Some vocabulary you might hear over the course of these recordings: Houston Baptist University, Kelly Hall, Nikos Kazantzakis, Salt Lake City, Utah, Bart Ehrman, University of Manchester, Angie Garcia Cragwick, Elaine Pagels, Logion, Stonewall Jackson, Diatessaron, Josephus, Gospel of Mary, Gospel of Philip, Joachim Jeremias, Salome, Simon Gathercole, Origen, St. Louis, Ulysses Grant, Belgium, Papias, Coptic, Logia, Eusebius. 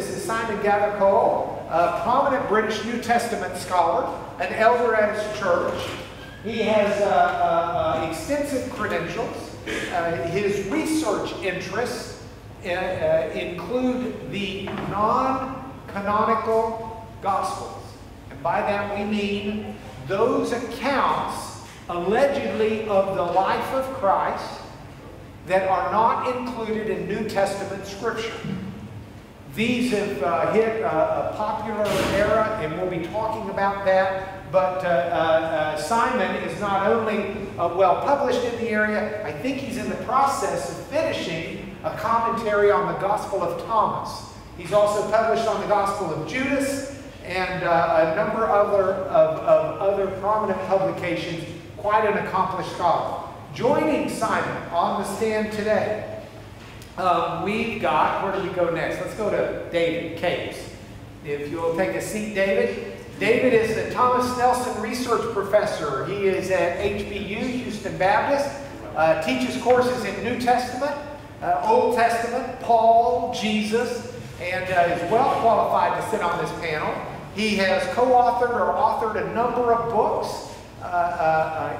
Simon Gathercole, a prominent British New Testament scholar, an elder at his church. He has extensive credentials. His research interests include the non-canonical Gospels. And by that we mean those accounts allegedly of the life of Christ that are not included in New Testament Scripture. These have hit a popular era, and we'll be talking about that, but Simon is not only well-published in the area, I think he's in the process of finishing a commentary on the Gospel of Thomas. He's also published on the Gospel of Judas and a number of other prominent publications, quite an accomplished scholar. Joining Simon on the stand today, we've got, where do we go next? Let's go to David Capes. If you'll take a seat, David. David is the Thomas Nelson Research Professor. He is at HBU, Houston Baptist, teaches courses in New Testament, Old Testament, Paul, Jesus, and is well qualified to sit on this panel. He has co-authored or authored a number of books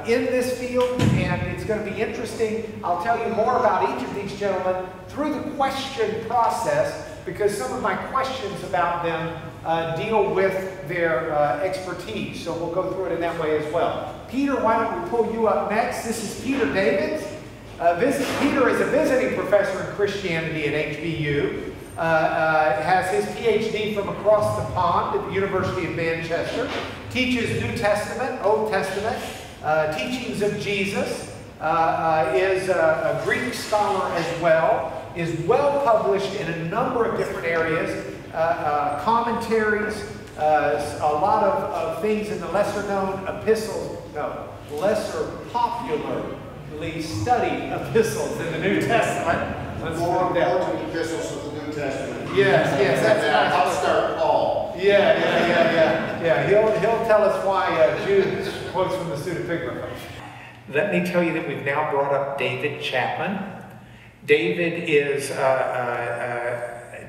in this field, and it's going to be interesting. I'll tell you more about each of these gentlemen through the question process, because some of my questions about them deal with their expertise, so we'll go through it in that way as well. Peter, why don't we pull you up next? This is Peter Davids. Peter is a visiting professor in Christianity at HBU, has his PhD from across the pond at the University of Manchester, teaches New Testament, Old Testament, teachings of Jesus, is a Greek scholar as well, is well published in a number of different areas, commentaries, a lot of things in the lesser known epistles, no, lesser popularly studied epistles in the New Testament. Let's more important epistles of the New Testament. Yes, yes, that's right. I'll start Paul. Yeah. He'll tell us why Jude quotes from the pseudepigrapha. Let me tell you that we've now brought up David Chapman. David is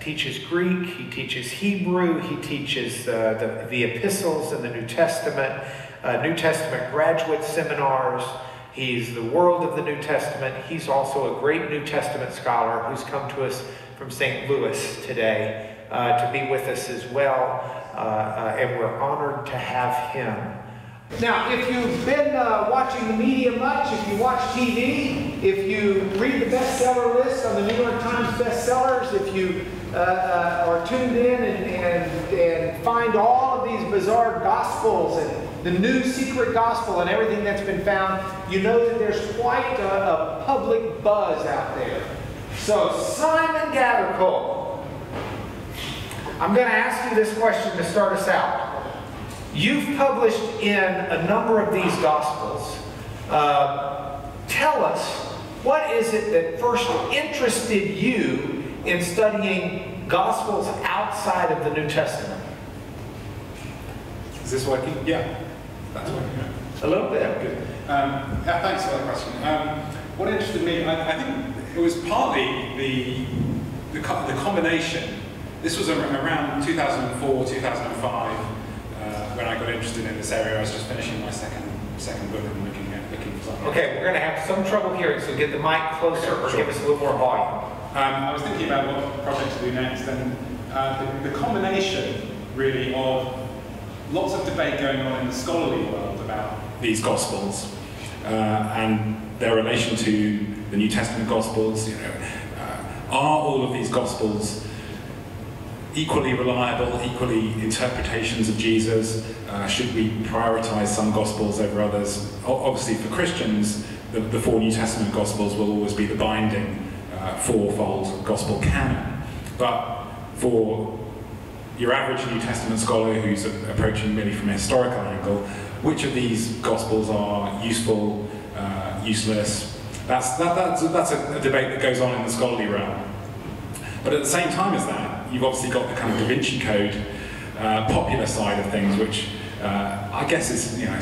teaches Greek, he teaches Hebrew, he teaches the epistles in the New Testament graduate seminars. He's the world of the New Testament. He's also a great New Testament scholar who's come to us from St. Louis today. To be with us as well, and we're honored to have him. Now, if you've been watching the media much, if you watch TV, if you read the bestseller list on the New York Times bestsellers, if you are tuned in and find all of these bizarre gospels and the new secret gospel and everything that's been found, you know that there's quite a public buzz out there. So, Simon Gathercole, I'm going to ask you this question to start us out. You've published in a number of these Gospels. Tell us, what is it that first interested you in studying Gospels outside of the New Testament? Is this working? Yeah, that's working. A little bit. Good. Yeah, thanks for that question. What interested me, I think it was partly the combination. This was around 2004, 2005, when I got interested in this area. I was just finishing my second book and looking for something. Okay, we're going to have some trouble hearing, so get the mic closer, okay, or sure, give us a little more volume. I was thinking about what project to do next, and the combination, really, of lots of debate going on in the scholarly world about these Gospels, and their relation to the New Testament Gospels. You know, are all of these Gospels equally reliable, equally interpretations of Jesus? Should we prioritize some Gospels over others? Obviously for Christians, the four New Testament Gospels will always be the binding fourfold Gospel canon. But for your average New Testament scholar who's approaching really from a historical angle, which of these Gospels are useful, useless, That's a debate that goes on in the scholarly realm. But at the same time as that, you've obviously got the kind of Da Vinci Code popular side of things, which I guess is, you know,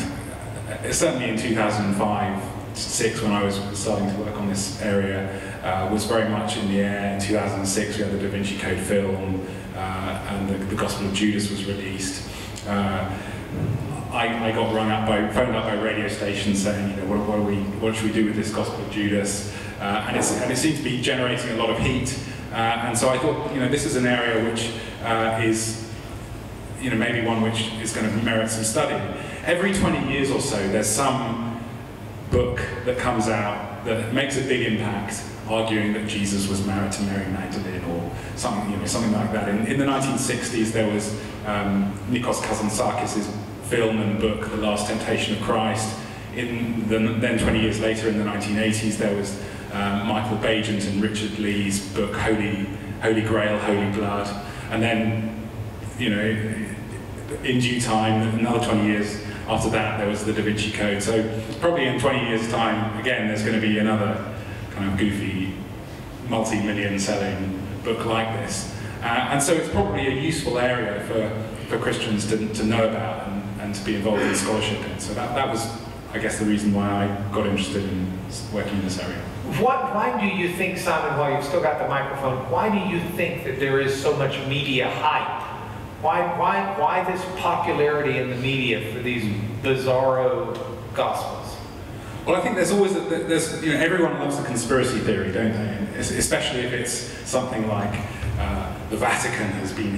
certainly in 2005-06 when I was starting to work on this area, was very much in the air. In 2006 we had the Da Vinci Code film, and the Gospel of Judas was released. I got phoned up by radio stations saying, you know, what should we do with this Gospel of Judas? And it seemed to be generating a lot of heat. And so I thought, you know, this is an area which is, you know, maybe one which is going to merit some study. Every 20 years or so, there's some book that comes out that makes a big impact, arguing that Jesus was married to Mary Magdalene or something, you know, something like that. In the 1960s, there was Nikos Kazantzakis' film and book, The Last Temptation of Christ. Then 20 years later, in the 1980s, there was Michael Baigent and Richard Lee's book, Holy Grail, Holy Blood. And then, you know, in due time, another 20 years after that, there was the Da Vinci Code. So probably in 20 years' time, again, there's going to be another kind of goofy, multi-million selling book like this. And so it's probably a useful area for Christians to know about and to be involved in scholarship in. So that was, I guess, the reason why I got interested in working in this area. Why do you think, Simon, while you've still got the microphone, why do you think that there is so much media hype? Why this popularity in the media for these bizarro gospels? Well, I think there's always, you know, everyone loves a conspiracy theory, don't they? Especially if it's something like the Vatican has been,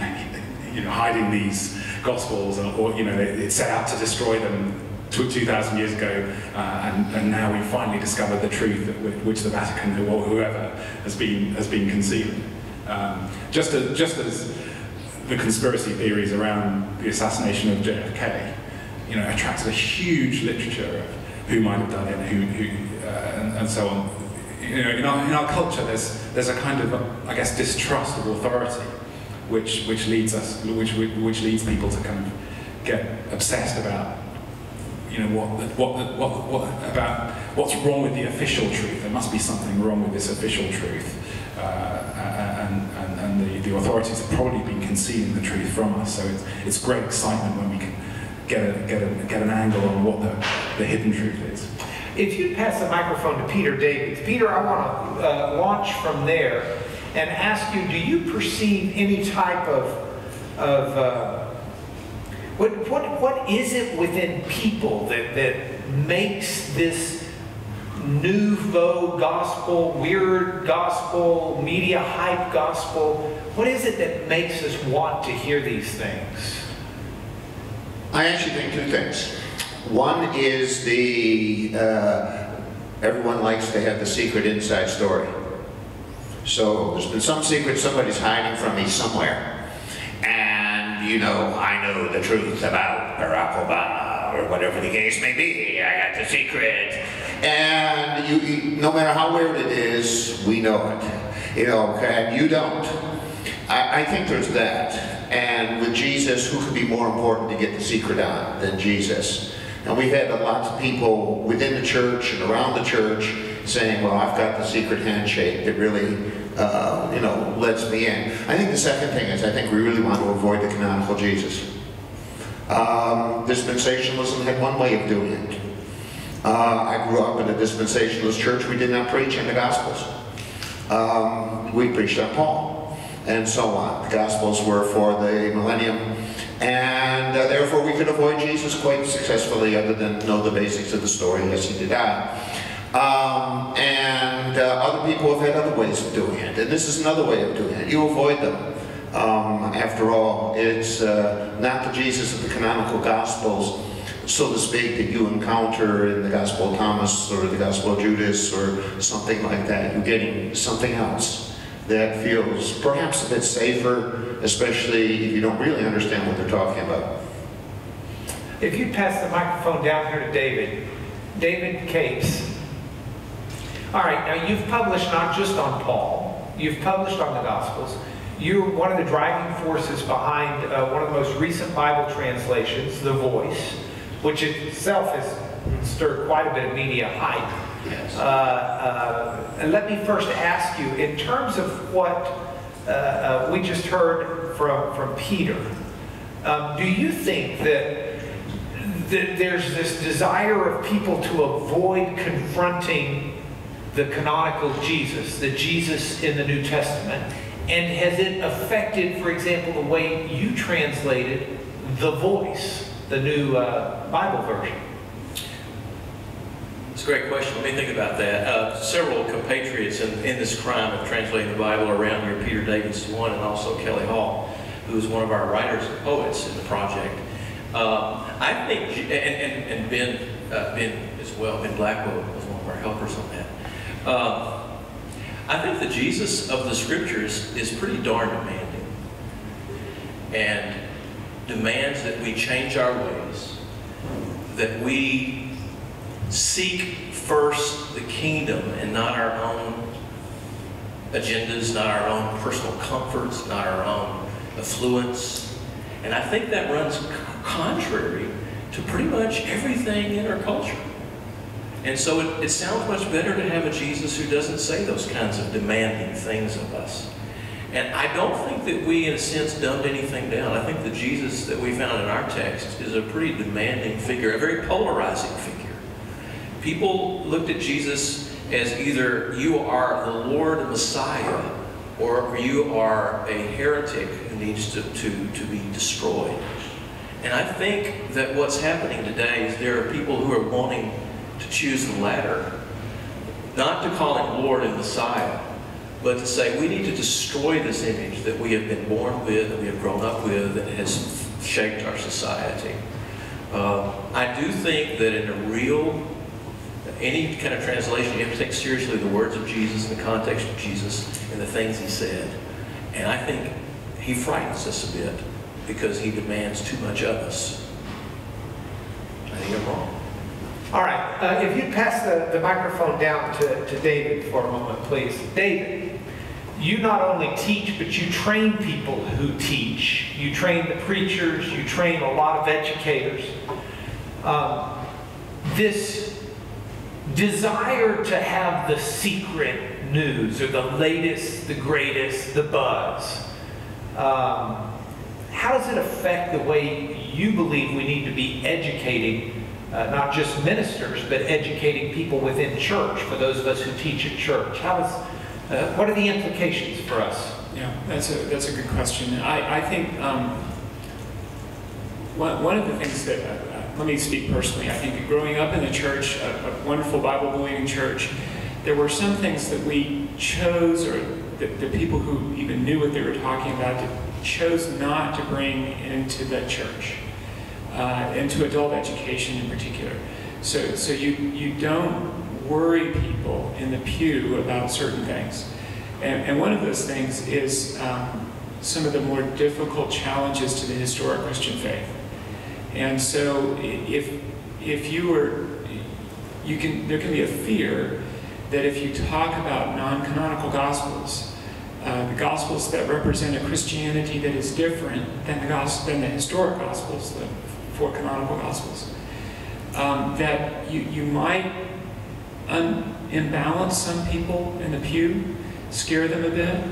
you know, hiding these gospels, or you know, it set out to destroy them 2,000 years ago, and now we finally discovered the truth which the Vatican or whoever has been concealing. Just as the conspiracy theories around the assassination of JFK, you know, attracted a huge literature of who might have done it, and so on. You know, in our culture, there's a kind of, I guess, distrust of authority, which leads people to kind of get obsessed about, you know, what's wrong with the official truth. There must be something wrong with this official truth, and the authorities have probably been concealing the truth from us. So it's great excitement when we can get an angle on what the hidden truth is. If you'd pass the microphone to Peter Davids. Peter, I want to launch from there and ask you: do you perceive any type of What is it within people that makes this nouveau gospel, weird gospel, media hype gospel, what is it that makes us want to hear these things? I actually think two things. One is everyone likes to have the secret inside story. So there's been some secret somebody's hiding from me somewhere. You know, I know the truth about Barack Obama, or whatever the case may be. I got the secret. And you no matter how weird it is, we know it. You know, and you don't. I think there's that. And with Jesus, who could be more important to get the secret on than Jesus? And we've had lots of people within the church and around the church saying, well, I've got the secret handshake that really, you know, lets me in. I think the second thing is, I think we really want to avoid the canonical Jesus. Dispensationalism had one way of doing it. I grew up in a dispensationalist church. We did not preach in the Gospels. We preached on Paul, and so on. The Gospels were for the millennium, and therefore we could avoid Jesus quite successfully, other than know the basics of the story as he did on. And other people have had other ways of doing it, and this is another way of doing it. You avoid them. After all, it's not the Jesus of the canonical Gospels, so to speak, that you encounter in the Gospel of Thomas or the Gospel of Judas or something like that. You're getting something else that feels perhaps a bit safer, especially if you don't really understand what they're talking about. If you pass the microphone down here to David, David Capes. All right, now you've published not just on Paul, you've published on the Gospels. You're one of the driving forces behind one of the most recent Bible translations, The Voice, which itself has stirred quite a bit of media hype. Yes. And let me first ask you, in terms of what we just heard from Peter, do you think that there's this desire of people to avoid confronting the canonical Jesus, the Jesus in the New Testament? And has it affected, for example, the way you translated The Voice, the new Bible version? It's a great question. Let me think about that. Several compatriots in this crime of translating the Bible around here, Peter Davids is one, and also Kelly Hall, who is one of our writers and poets in the project. I think, and Ben as well, Ben Blackwell was one of our helpers on that. I think the Jesus of the Scriptures is pretty darn demanding and demands that we change our ways, that we seek first the kingdom and not our own agendas, not our own personal comforts, not our own affluence. And I think that runs contrary to pretty much everything in our culture. And so it sounds much better to have a Jesus who doesn't say those kinds of demanding things of us. And I don't think that we, in a sense, dumbed anything down. I think the Jesus that we found in our text is a pretty demanding figure, a very polarizing figure. People looked at Jesus as either you are the Lord Messiah or you are a heretic who needs to be destroyed. And I think that what's happening today is there are people who are wanting to choose the latter, not to call him Lord and Messiah, but to say we need to destroy this image that we have been born with, that we have grown up with, that has shaped our society. I do think that in a real, any kind of translation, you have to take seriously the words of Jesus and the context of Jesus and the things he said. And I think he frightens us a bit because he demands too much of us. I think you're wrong. All right, if you'd pass the microphone down to David for a moment, please. David, you not only teach, but you train people who teach. You train the preachers, you train a lot of educators. This desire to have the secret news, or the latest, the greatest, the buzz, how does it affect the way you believe we need to be educating not just ministers, but educating people within church, for those of us who teach at church? What are the implications for us? Yeah, that's a good question. I think one of the things that, let me speak personally, I think growing up in the church, a wonderful Bible-believing church, there were some things that we chose, or the people who even knew what they were talking about chose not to bring into the church. Into adult education in particular. So you don't worry people in the pew about certain things. And one of those things is some of the more difficult challenges to the historic Christian faith. And so if you were, there can be a fear that if you talk about non-canonical gospels, the gospels that represent a Christianity that is different than the historic gospels, the four canonical gospels, that you might imbalance some people in the pew, scare them a bit,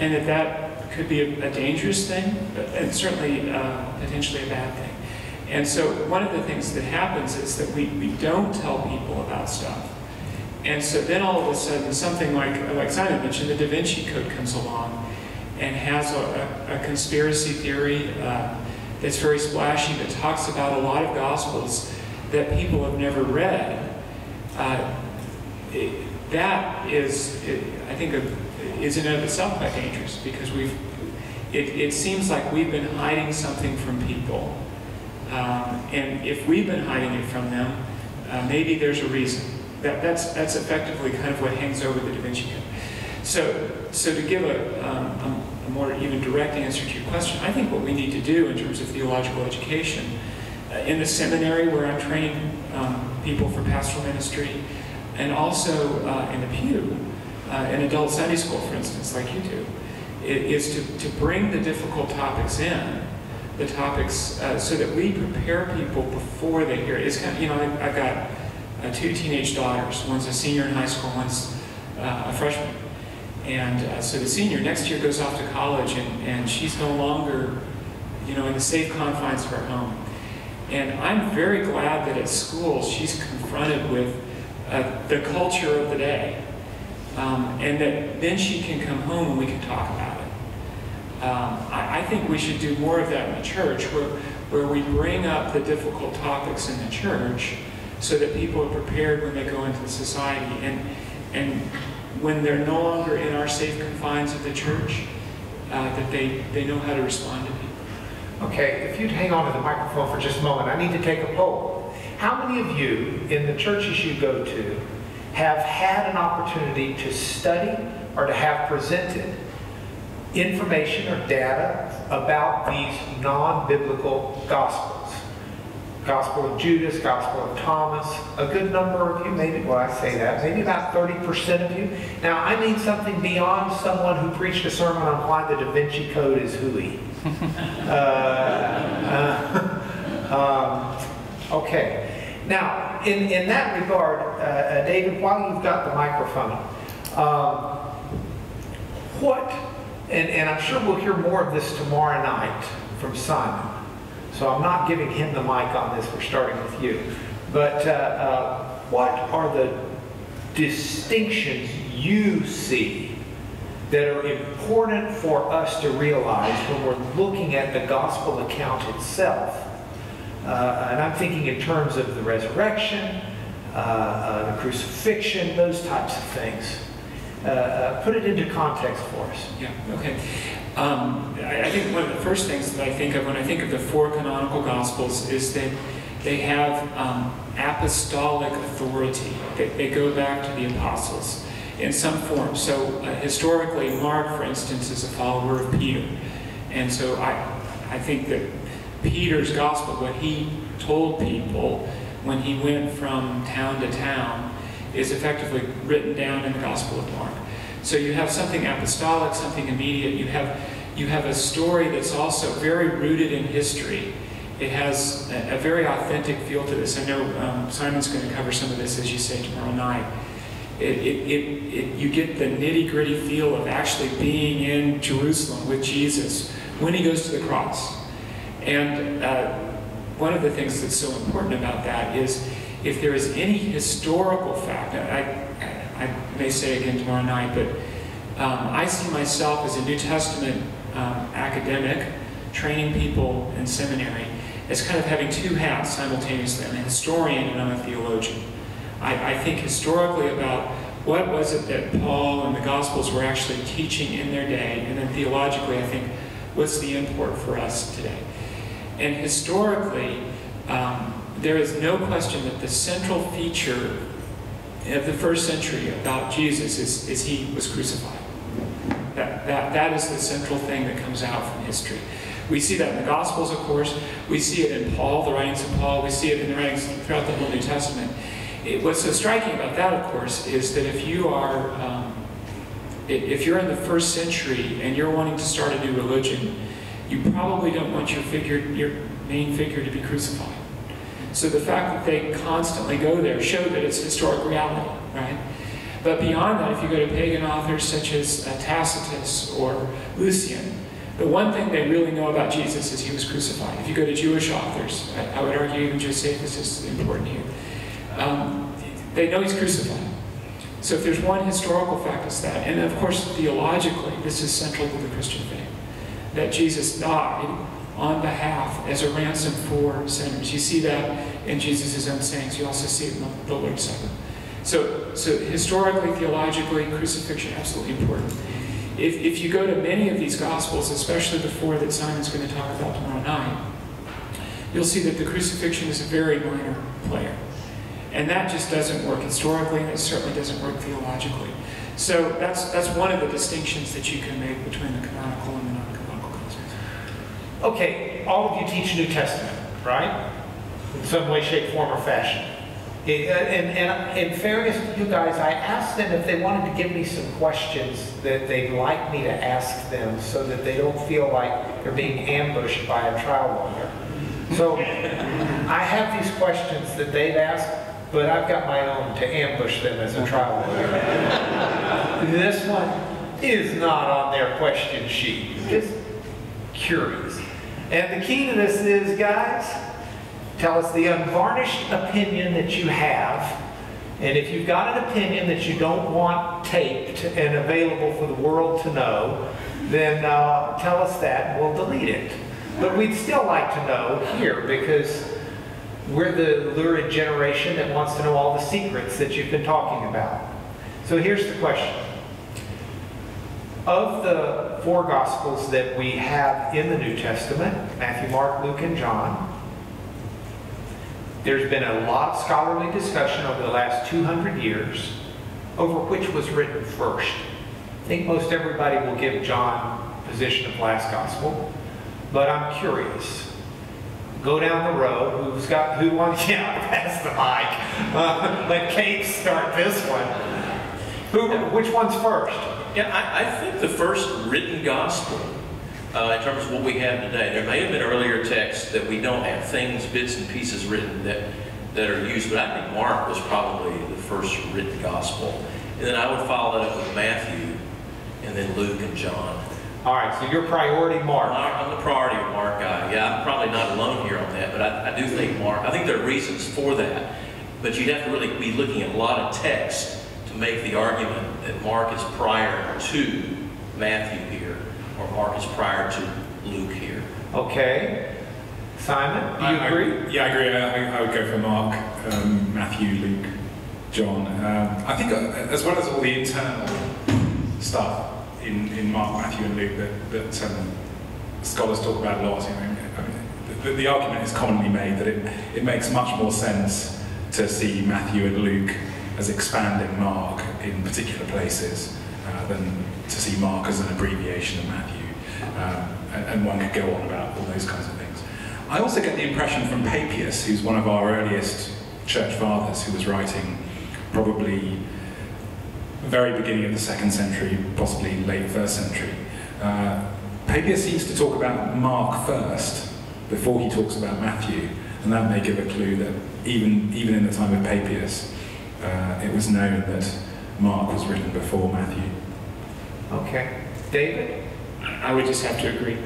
and that could be a dangerous thing, and certainly potentially a bad thing. And so one of the things that happens is that we don't tell people about stuff. And so then all of a sudden something like Simon mentioned, the Da Vinci Code comes along and has a conspiracy theory that's very splashy, that talks about a lot of Gospels that people have never read. I think, is in and of itself quite dangerous, because it seems like we've been hiding something from people. And if we've been hiding it from them, maybe there's a reason. That's effectively kind of what hangs over the Da Vinci Code. So to give a more even direct answer to your question, I think what we need to do in terms of theological education, in the seminary where I'm training people for pastoral ministry, and also in the pew, in adult Sunday school, for instance, like you do, is to bring the difficult topics in, the topics so that we prepare people before they hear it. It's kind of, I've got two teenage daughters. One's a senior in high school, one's a freshman. And so the senior next year goes off to college, and she's no longer, you know, in the safe confines of her home. And I'm very glad that at school she's confronted with the culture of the day, and that then she can come home and we can talk about it. I think we should do more of that in the church, where we bring up the difficult topics in the church so that people are prepared when they go into society. And when they're no longer in our safe confines of the church, that they know how to respond to people. Okay, if you'd hang on to the microphone for just a moment, I need to take a poll. How many of you in the churches you go to have had an opportunity to study or to have presented information or data about these non-biblical gospels? Gospel of Judas, Gospel of Thomas, a good number of you, maybe, well, I say that, maybe about 30% of you. Now, I mean something beyond someone who preached a sermon on why the Da Vinci Code is hooey. Okay. Now, in that regard, David, while you've got the microphone, and I'm sure we'll hear more of this tomorrow night from Simon, so I'm not giving him the mic on this, we're starting with you. But what are the distinctions you see that are important for us to realize when we're looking at the gospel account itself? And I'm thinking in terms of the resurrection, the crucifixion, those types of things. Put it into context for us. Yeah, okay. I think one of the first things that I think of when I think of the four canonical Gospels is that they have apostolic authority. They go back to the apostles in some form. So historically, Mark, for instance, is a follower of Peter. And so I think that Peter's Gospel, what he told people when he went from town to town, is effectively written down in the Gospel of Mark. So you have something apostolic, something immediate. You have a story that's also very rooted in history. It has a very authentic feel to this. I know Simon's going to cover some of this, as you say, tomorrow night. You get the nitty-gritty feel of actually being in Jerusalem with Jesus when he goes to the cross. And one of the things that's so important about that is, if there is any historical fact, I may say again tomorrow night, but I see myself as a New Testament academic, training people in seminary, as kind of having two hats simultaneously. I'm a historian and I'm a theologian. I think historically about what was it that Paul and the Gospels were actually teaching in their day, and then theologically I think, what's the import for us today? And historically, there is no question that the central feature of the first century about Jesus is he was crucified. That is the central thing that comes out from history. We see that in the Gospels, of course. We see it in Paul, the writings of Paul. We see it in the writings throughout the whole New Testament. What's so striking about that, of course, is that if you are, if you're in the first century and you're wanting to start a new religion, you probably don't want your main figure to be crucified. So the fact that they constantly go there showed that it's historic reality, right? But beyond that, if you go to pagan authors such as Tacitus or Lucian, the one thing they really know about Jesus is he was crucified. If you go to Jewish authors, I would argue even Josephus is important here, they know he's crucified. So if there's one historical fact, it's that. And of course, theologically, this is central to the Christian faith, that Jesus died on behalf as a ransom for sinners. You see that in Jesus' own sayings. You also see it in the Lord's Supper. So historically, theologically, crucifixion, absolutely important. If you go to many of these Gospels, especially the four that Simon's going to talk about tomorrow night, you'll see that the crucifixion is a very minor player. And that just doesn't work historically, and it certainly doesn't work theologically. So that's one of the distinctions that you can make between the canonical and the non-canonical. Okay, all of you teach New Testament, right? In some way, shape, form, or fashion. And in fairness to you guys, I asked them if they wanted to give me some questions that they'd like me to ask them so that they don't feel like they're being ambushed by a trial lawyer. So I have these questions that they've asked. but I've got my own to ambush them as a trial lawyer. This one is not on their question sheet. Just curious. And the key to this is, guys, tell us the unvarnished opinion that you have. And if you've got an opinion that you don't want taped and available for the world to know, then tell us that and we'll delete it. But we'd still like to know here, because we're the lurid generation that wants to know all the secrets that you've been talking about. So here's the question. Of the four Gospels that we have in the New Testament, Matthew, Mark, Luke, and John, there's been a lot of scholarly discussion over the last 200 years over which was written first. I think most everybody will give John position of last Gospel, but I'm curious. Go down the road. Who's got, who wants, yeah, pass the mic. Let Kate start this one. Who, which one's first? Yeah, I think the first written Gospel, in terms of what we have today, there may have been earlier texts that we don't have things, bits and pieces written that are used, but I think Mark was probably the first written Gospel. And then I would follow that up with Matthew, and then Luke and John. All right, so your priority, Mark. I'm the priority Mark guy. Yeah, I'm probably not alone here on that, but I do think Mark. I think there are reasons for that, but you'd have to really be looking at a lot of text to make the argument that Mark is prior to Matthew here, or Mark is prior to Luke here. Okay. Simon, do you agree? Yeah, I agree. I would go for Mark, Matthew, Luke, John. I think as well as all the internal stuff in Mark, Matthew, and Luke that scholars talk about a lot, you know, the argument is commonly made that it makes much more sense to see Matthew and Luke as expanding Mark in particular places than to see Mark as an abbreviation of Matthew. And one could go on about all those kinds of things. I also get the impression from Papias, who's one of our earliest church fathers, who was writing probably very beginning of the 2nd century, possibly late 1st century. Papias seems to talk about Mark first before he talks about Matthew, and that may give a clue that even in the time of Papias, it was known that Mark was written before Matthew. Okay. David? I would just have to agree.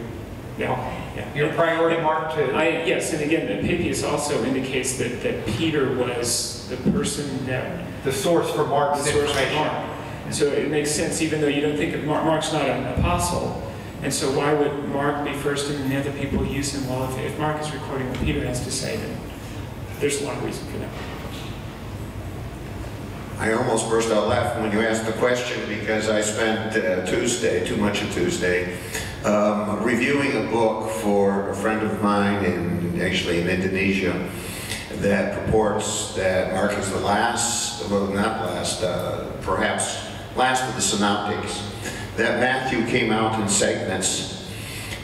Yeah. Your priority, Mark, too. Yes, and again, Papias also indicates that Peter was the person that... The source for Mark's information. So it makes sense, even though you don't think of Mark. Mark's not an apostle, and so why would Mark be first and the other people use him? Well, if Mark is recording what Peter has to say, then there's a lot of reason for that. I almost burst out laughing when you asked the question, because I spent too much of Tuesday, reviewing a book for a friend of mine, actually in Indonesia, that purports that Mark is the last, well not last, perhaps last of the synoptics, that Matthew came out in segments,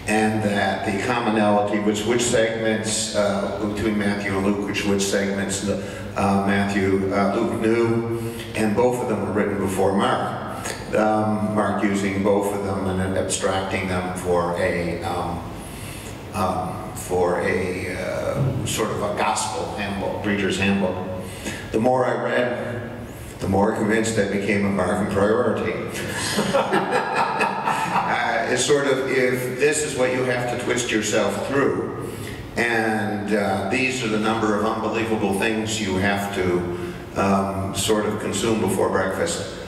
and that the commonality was which segments between Matthew and Luke, which segments Luke knew, and both of them were written before Mark. Mark using both of them and abstracting them for a sort of a gospel handbook, preacher's handbook. The more I read, the more convinced I became of Mark and priority. It's sort of, if this is what you have to twist yourself through, and these are the number of unbelievable things you have to sort of consume before breakfast,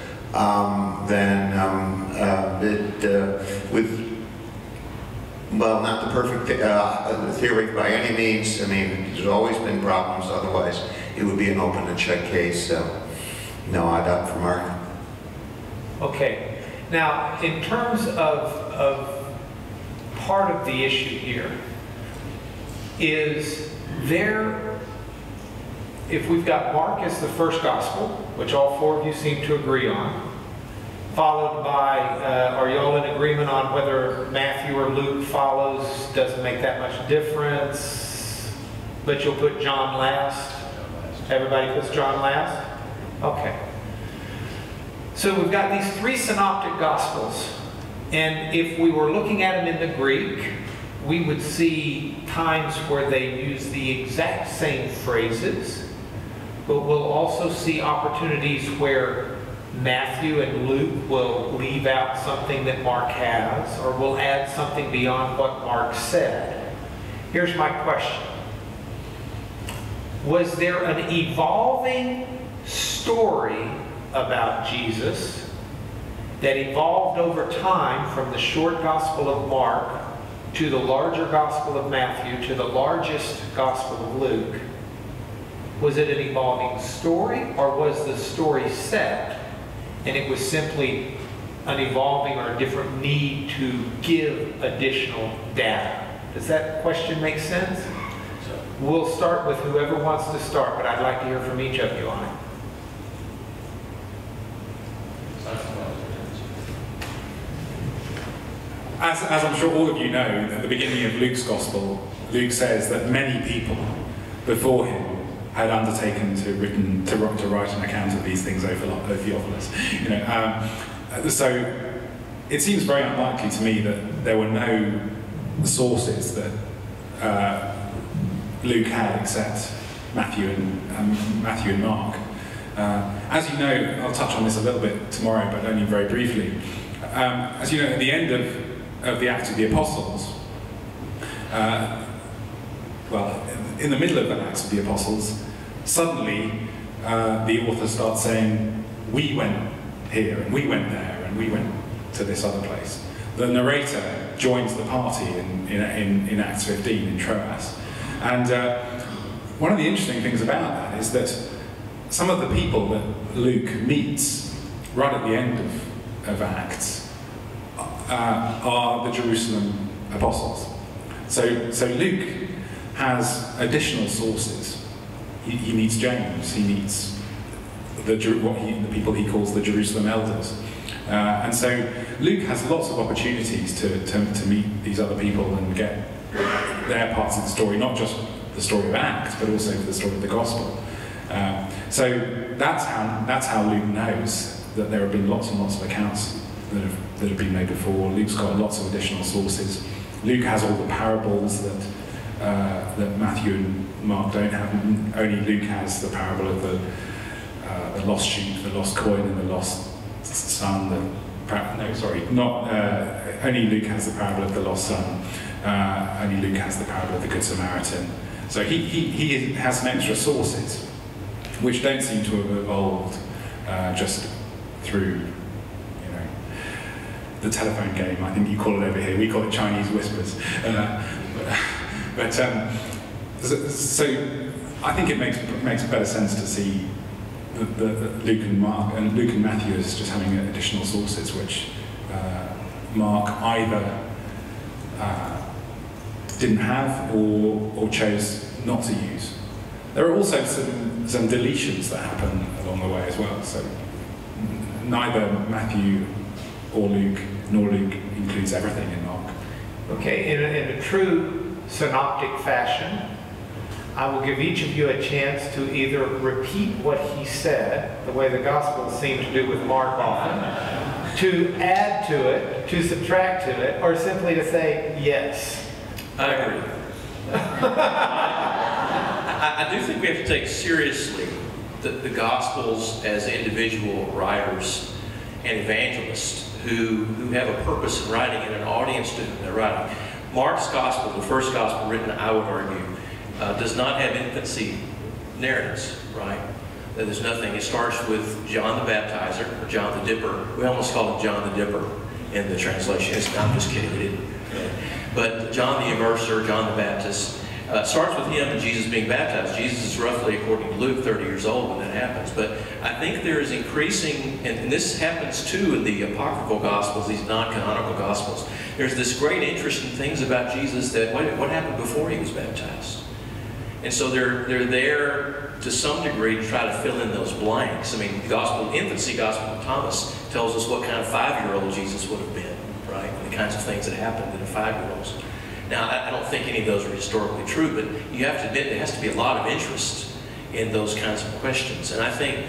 well, not the perfect theory by any means. I mean, there's always been problems. Otherwise, it would be an open and shut case. So, no, I'd opt for Mark. Okay. Now, in terms of part of the issue here is there, if we've got Mark as the first gospel, which all four of you seem to agree on, followed by, are you all in agreement on whether Matthew or Luke follows? Doesn't make that much difference, but you'll put John last? Everybody puts John last? Okay. So we've got these three synoptic gospels, and if we were looking at them in the Greek, we would see times where they use the exact same phrases, but we'll also see opportunities where Matthew and Luke will leave out something that Mark has, or will add something beyond what Mark said. Here's my question. Was there an evolving story about Jesus that evolved over time from the short Gospel of Mark to the larger Gospel of Matthew to the largest Gospel of Luke? Was it an evolving story, or was the story set and it was simply an evolving or a different need to give additional data? Does that question make sense? We'll start with whoever wants to start, but I'd like to hear from each of you on it. As I'm sure all of you know, at the beginning of Luke's Gospel, Luke says that many people before him had undertaken to write an account of these things over Theophilus. You know, so it seems very unlikely to me that there were no sources that Luke had except Matthew and Mark. As you know, I'll touch on this a little bit tomorrow, but only very briefly. As you know, at the end of the Acts of the Apostles, in the middle of the Acts of the Apostles, suddenly the author starts saying, we went here, and we went there, and we went to this other place. The narrator joins the party in Acts 15 in Troas. And one of the interesting things about that is that some of the people that Luke meets right at the end of Acts are the Jerusalem apostles. So Luke has additional sources. He meets James, he meets the people he calls the Jerusalem elders. And so Luke has lots of opportunities to meet these other people and get their parts of the story, not just the story of Acts, but also the story of the Gospel. So that's how Luke knows that there have been lots and lots of accounts that have been made before. Luke's got lots of additional sources. Luke has all the parables that Matthew and Mark don't have. Only Luke has the parable of the lost sheep, the lost coin, and the lost son. Only Luke has the parable of the lost son. Only Luke has the parable of the Good Samaritan. So he has some extra sources, which don't seem to have evolved just through, the telephone game. I think you call it over here. We call it Chinese whispers. So I think it makes better sense to see that Luke and Mark and Luke and Matthew is just having additional sources, which Mark either didn't have or chose not to use. There are also some deletions that happen along the way as well. So neither Matthew or Luke, nor Luke includes everything in Mark. Okay, in a true synoptic fashion, I will give each of you a chance to either repeat what he said, the way the Gospels seem to do with Mark often, to add to it, to subtract to it, or simply to say, yes. I agree. I do think we have to take seriously the Gospels as individual writers and evangelists who have a purpose in writing and an audience to whom they're writing. Mark's Gospel, the first Gospel written, I would argue, does not have infancy narratives, right? There's nothing. It starts with John the Baptizer, or John the Dipper. We almost call him John the Dipper in the translation. No, I'm just kidding, we didn't. But John the Immerser, John the Baptist. It starts with him and Jesus being baptized. Jesus is roughly, according to Luke, 30 years old when that happens. But I think there is increasing, and this happens too in the apocryphal Gospels, these non-canonical Gospels, there's this great interest in things about Jesus that, what happened before he was baptized? And so they're there to some degree to try to fill in those blanks. I mean, the Infancy Gospel of Thomas tells us what kind of five-year-old Jesus would have been, right? And the kinds of things that happened in a five-year-old's. Now, I don't think any of those are historically true, but you have to admit there has to be a lot of interest in those kinds of questions. And I think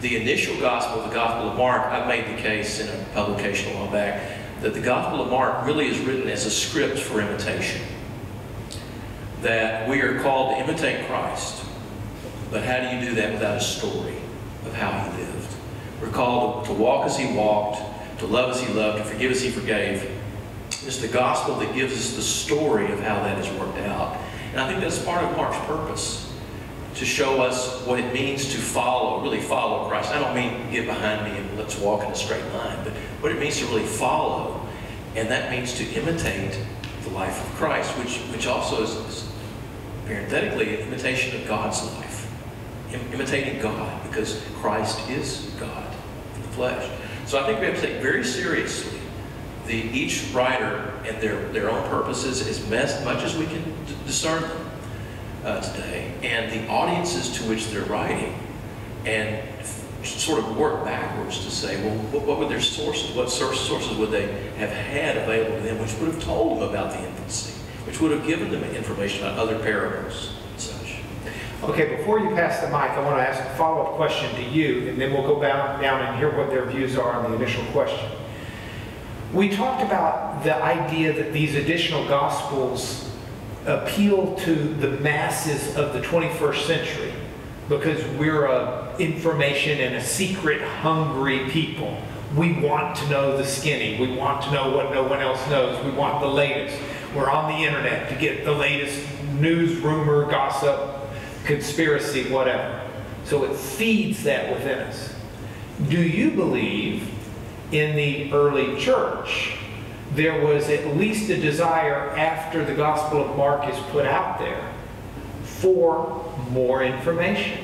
the initial gospel, the Gospel of Mark, I made the case in a publication a while back, that the Gospel of Mark really is written as a script for imitation. That we are called to imitate Christ, But how do you do that without a story of how he lived? We're called to walk as he walked, to love as he loved, to forgive as he forgave. It's the gospel that gives us the story of how that has worked out. And I think that's part of Mark's purpose, to show us what it means to follow, really follow Christ. I don't mean get behind me and let's walk in a straight line, but what it means to really follow. And that means to imitate the life of Christ, which also is parenthetically an imitation of God's life. Imitating God, because Christ is God in the flesh. So I think we have to take very seriously each writer and their own purposes as much as we can discern them today, and the audiences to which they're writing, and sort of work backwards to say, well, what were their sources? What sources would they have had available to them, which would have told them about the infancy, which would have given them information about other parables and such. Okay, before you pass the mic, I want to ask a follow-up question to you, and then we'll go down and hear what their views are on the initial question. We talked about the idea that these additional Gospels appeal to the masses of the 21st century because we're an information and a secret-hungry people. We want to know the skinny. We want to know what no one else knows. We want the latest. We're on the internet to get the latest news, rumor, gossip, conspiracy, whatever. So it feeds that within us. Do you believe in the early church, there was at least a desire after the Gospel of Mark is put out there for more information,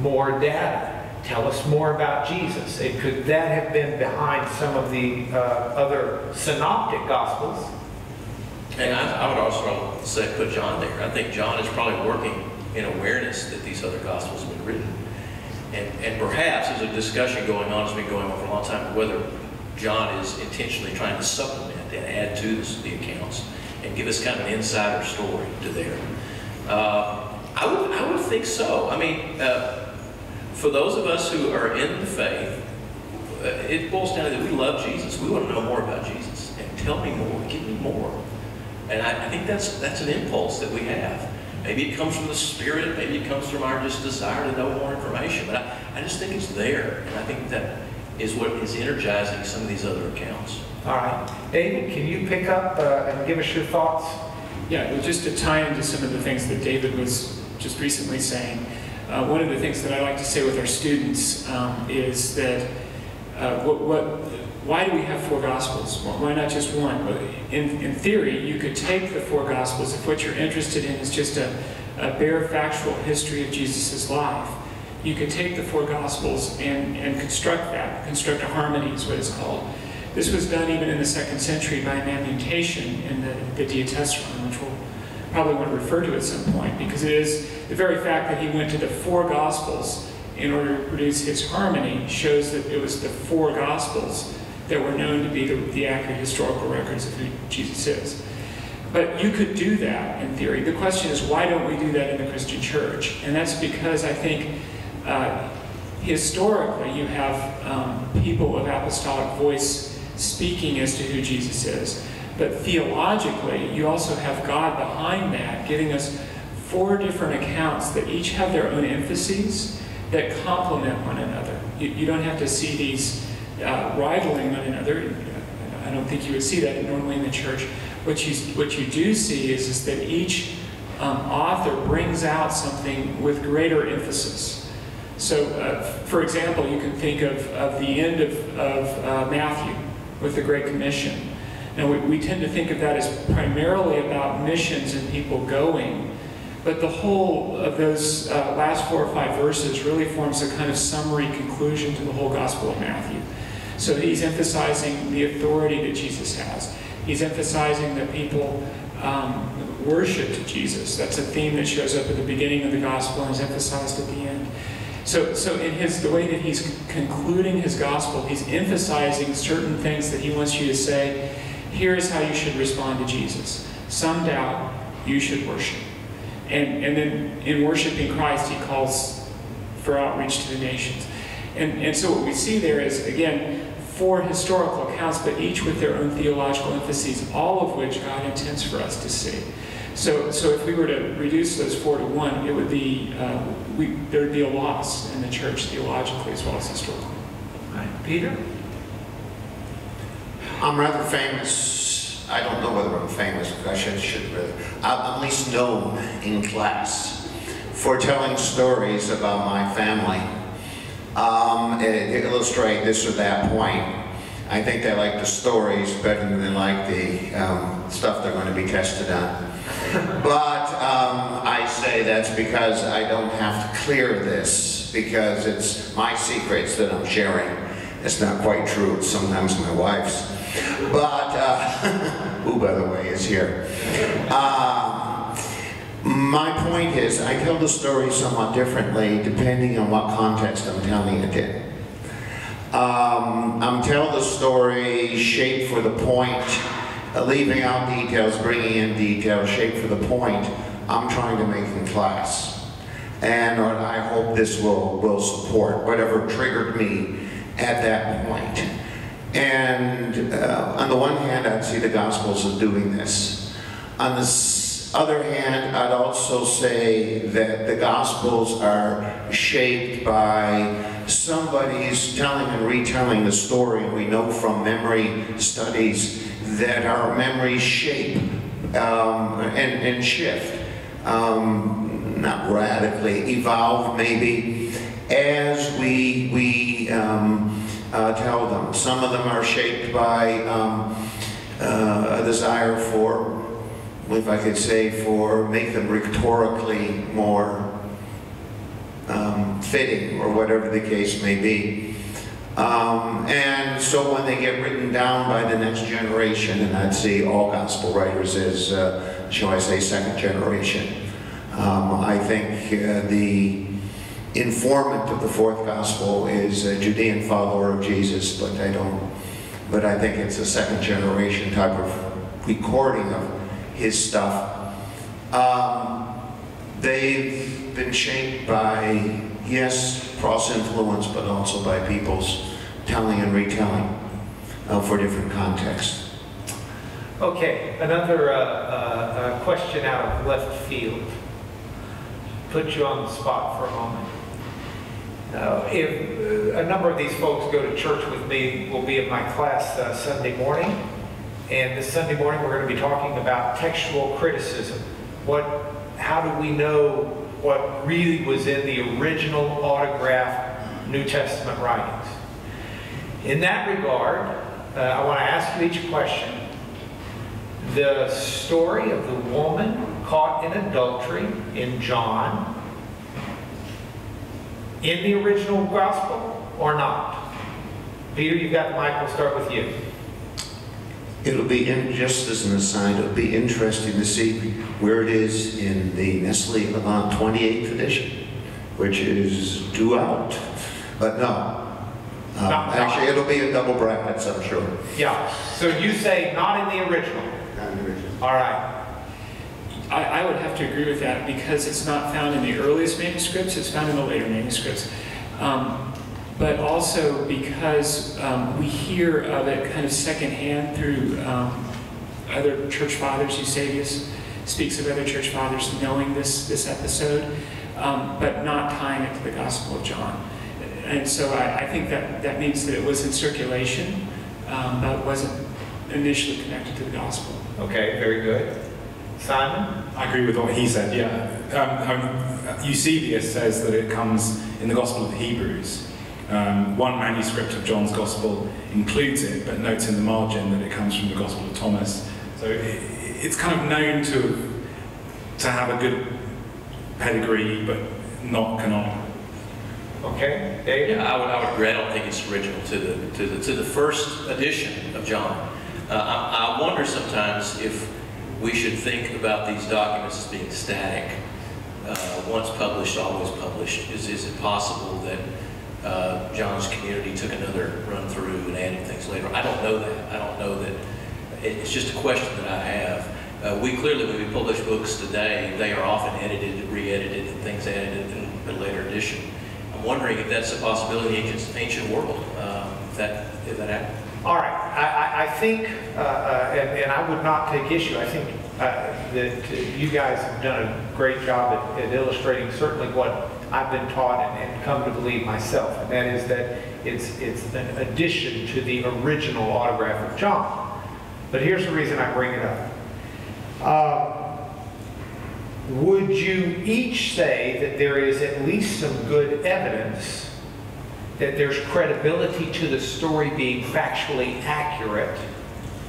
more data? Tell us more about Jesus. And could that have been behind some of the other synoptic Gospels? And I would also say put John there. I think John is probably working in awareness that these other Gospels have been written. And perhaps there's a discussion going on, it's been going on for a long time, whether John is intentionally trying to supplement and add to the accounts and give us kind of an insider story to there. I would think so. I mean, for those of us who are in the faith, it boils down to that we love Jesus. We want to know more about Jesus. And tell me more, give me more. And I think that's an impulse that we have. Maybe it comes from the Spirit, maybe it comes from our just desire to know more information. But I just think it's there, and I think that is what is energizing some of these other accounts. All right. David, can you pick up and give us your thoughts? Yeah, just to tie into some of the things that David was just recently saying, one of the things that I like to say with our students is that why do we have four Gospels? Why not just one? In theory, you could take the four Gospels if what you're interested in is just a bare factual history of Jesus' life. You could take the four Gospels and construct a harmony is what it's called. This was done even in the 2nd century by a manutation in the Diatessaron, which we'll probably want to refer to at some point, because it is the very fact that he went to the four Gospels in order to produce his harmony shows that it was the four Gospels that were known to be the accurate historical records of who Jesus is. But you could do that in theory. The question is, why don't we do that in the Christian church? And that's because I think historically you have people of apostolic voice speaking as to who Jesus is. But theologically, you also have God behind that, giving us four different accounts that each have their own emphases that complement one another. You don't have to see these rivaling one another. I don't think you would see that normally in the church. What you do see is that each author brings out something with greater emphasis. So, for example, you can think of the end of Matthew with the Great Commission. Now, we tend to think of that as primarily about missions and people going, but the whole of those last 4 or 5 verses really forms a kind of summary conclusion to the whole Gospel of Matthew. So he's emphasizing the authority that Jesus has. He's emphasizing that people worshiped Jesus. That's a theme that shows up at the beginning of the Gospel and is emphasized at the end. So in the way that he's concluding his Gospel, he's emphasizing certain things that he wants you to say. Here is how you should respond to Jesus. Some doubt, you should worship. And then in worshiping Christ, he calls for outreach to the nations. And so what we see there is, again, 4 historical accounts, but each with their own theological emphases, all of which God intends for us to see. So if we were to reduce those 4 to 1, it would be, there would be a loss in the church theologically as well as historically. Right. Peter? I'm rather famous. I don't know whether I'm famous, but I should rather. I'm at least known in class for telling stories about my family. It illustrates this or that point. I think they like the stories better than they like the stuff they're going to be tested on. But I say that's because I don't have to clear this, because it's my secrets that I'm sharing. It's not quite true, it's sometimes my wife's. But, who by the way is here? My point is, I tell the story somewhat differently depending on what context I'm telling it in. I'm telling the story, shape for the point, leaving out details, bringing in details, shape for the point I'm trying to make in class. And I hope this will support whatever triggered me at that point. And on the one hand, I'd see the Gospels as doing this. On the other hand, I'd also say that the Gospels are shaped by somebody's telling and retelling the story. We know from memory studies that our memories shape and shift, not radically, evolve maybe, as we tell them. Some of them are shaped by a desire for, if I could say, for make them rhetorically more fitting, or whatever the case may be. And so when they get written down by the next generation, and I'd see all gospel writers as, shall I say, second generation. I think the informant of the fourth gospel is a Judean follower of Jesus, but I think it's a second generation type of recording of his stuff. They've been shaped by, yes, cross-influence, but also by people's telling and retelling for different contexts. Okay, another question out of left field. Put you on the spot for a moment. If a number of these folks go to church with me, will be in my class Sunday morning, and this Sunday morning we're going to be talking about textual criticism. How do we know what really was in the original autographed New Testament writings? In that regard, I want to ask you each question. The story of the woman caught in adultery in John, in the original gospel or not? Peter, you've got the mic, we'll start with you. It'll be, just as an aside, it'll be interesting to see where it is in the Nestle Levant 28 tradition, which is due out. But no, actually it'll be in double brackets, I'm sure. Yeah, so you say not in the original. Not in the original. All right. I would have to agree with that, because it's not found in the earliest manuscripts, it's found in the later manuscripts. But also because we hear of it kind of secondhand through other church fathers. Eusebius speaks of other church fathers knowing this episode, but not tying it to the Gospel of John. And so I think that means that it was in circulation, but it wasn't initially connected to the Gospel. Okay, very good. Simon? I agree with what he said, yeah. Eusebius says that it comes in the Gospel of Hebrews. One manuscript of John's Gospel includes it, but notes in the margin that it comes from the Gospel of Thomas. So it's kind of known to have a good pedigree, but not canonical. Okay, David? Yeah, I would agree. I don't think it's original to the first edition of John. I wonder sometimes if we should think about these documents as being static, once published, always published. Is it possible that John's community took another run through and added things later? I don't know that. I don't know that. It's just a question that I have. We clearly, when we publish books today, they are often edited, re-edited, and things added in a later edition. I'm wondering if that's a possibility in the ancient world, if that happened. All right. I think, and I would not take issue. I think that you guys have done a great job at illustrating certainly what I've been taught and come to believe myself, and that is that it's an addition to the original autograph of John. But here's the reason I bring it up. Would you each say that there is at least some good evidence that there's credibility to the story being factually accurate,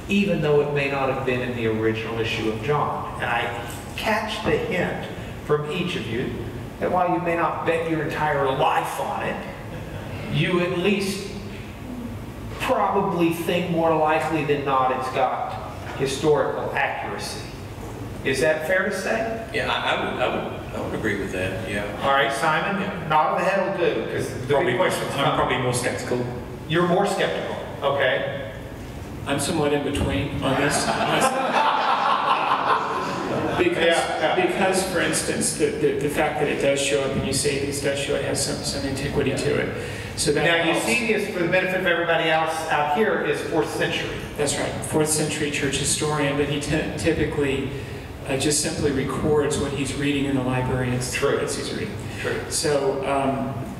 even though it may not have been in the original issue of John? And I catch the hint from each of you that while you may not bet your entire life on it, you at least probably think more likely than not it's got historical accuracy. Is that fair to say? Yeah, I would agree with that, yeah. All right, Simon, yeah. Nod of the head will do, because the big question's I'm probably more skeptical. You're more skeptical, okay. I'm somewhat in between on this. Because, for instance, the fact that it does show up, and you say this does show it has some antiquity to it. So that now Eusebius, for the benefit of everybody else out here, is 4th century. That's right, 4th century church historian, but he typically just simply records what he's reading in the library as he's reading. True. So,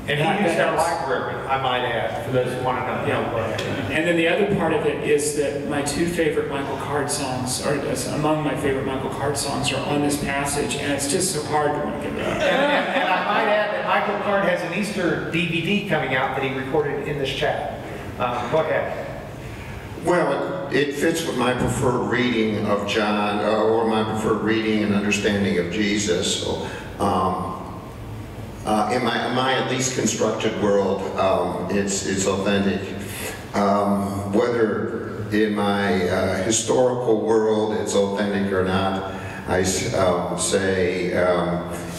and he used our library, I might add, for those who want to know. Yeah. And then the other part of it is that my two favorite Michael Card songs, or among my favorite Michael Card songs, are on this passage, and it's just so hard to want to get out. And I might add that Michael Card has an Easter DVD coming out that he recorded in this chat. Go ahead. Well, it fits with my preferred reading of John, or my preferred reading and understanding of Jesus. So, in my at least constructed world, it's authentic. Whether in my historical world it's authentic or not, I say,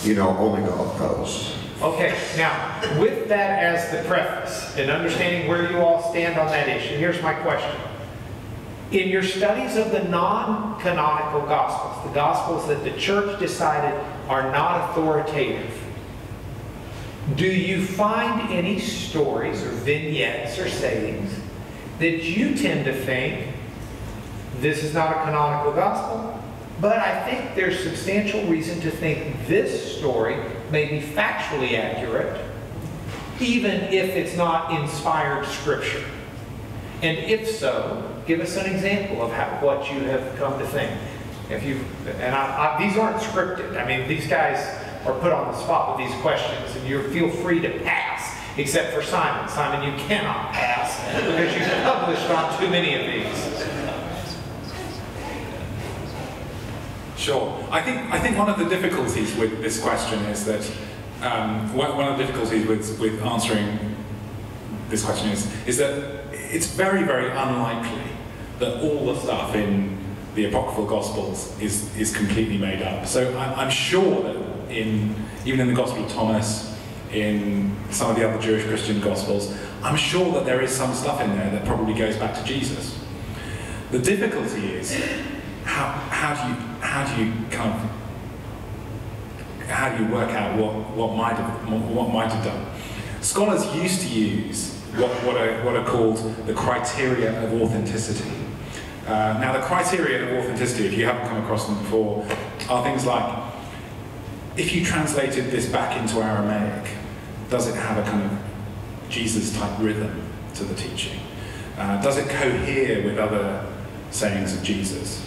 you know, only God knows. Okay, now, with that as the preface, and understanding where you all stand on that issue, here's my question. In your studies of the non-canonical Gospels, the Gospels that the Church decided are not authoritative, do you find any stories or vignettes or sayings that you tend to think, this is not a canonical gospel, but I think there's substantial reason to think this story may be factually accurate, even if it's not inspired scripture? And if so, give us an example of how, what you have come to think. If you, and these aren't scripted. I mean, these guys are put on the spot with these questions, and you feel free to pass, except for Simon. Simon, you cannot pass because you've published on too many of these. Sure. I think one of the difficulties with this question is that one of the difficulties with answering this question is that it's very, very unlikely that all the stuff in the apocryphal Gospels is completely made up. So I'm sure that even in the Gospel of Thomas, in some of the other Jewish Christian Gospels, I'm sure that there is some stuff in there that probably goes back to Jesus. The difficulty is how do you work out what might have done? Scholars used to use what are called the criteria of authenticity. Now, the criteria of authenticity, if you haven't come across them before, are things like, if you translated this back into Aramaic, does it have a kind of Jesus-type rhythm to the teaching? Does it cohere with other sayings of Jesus?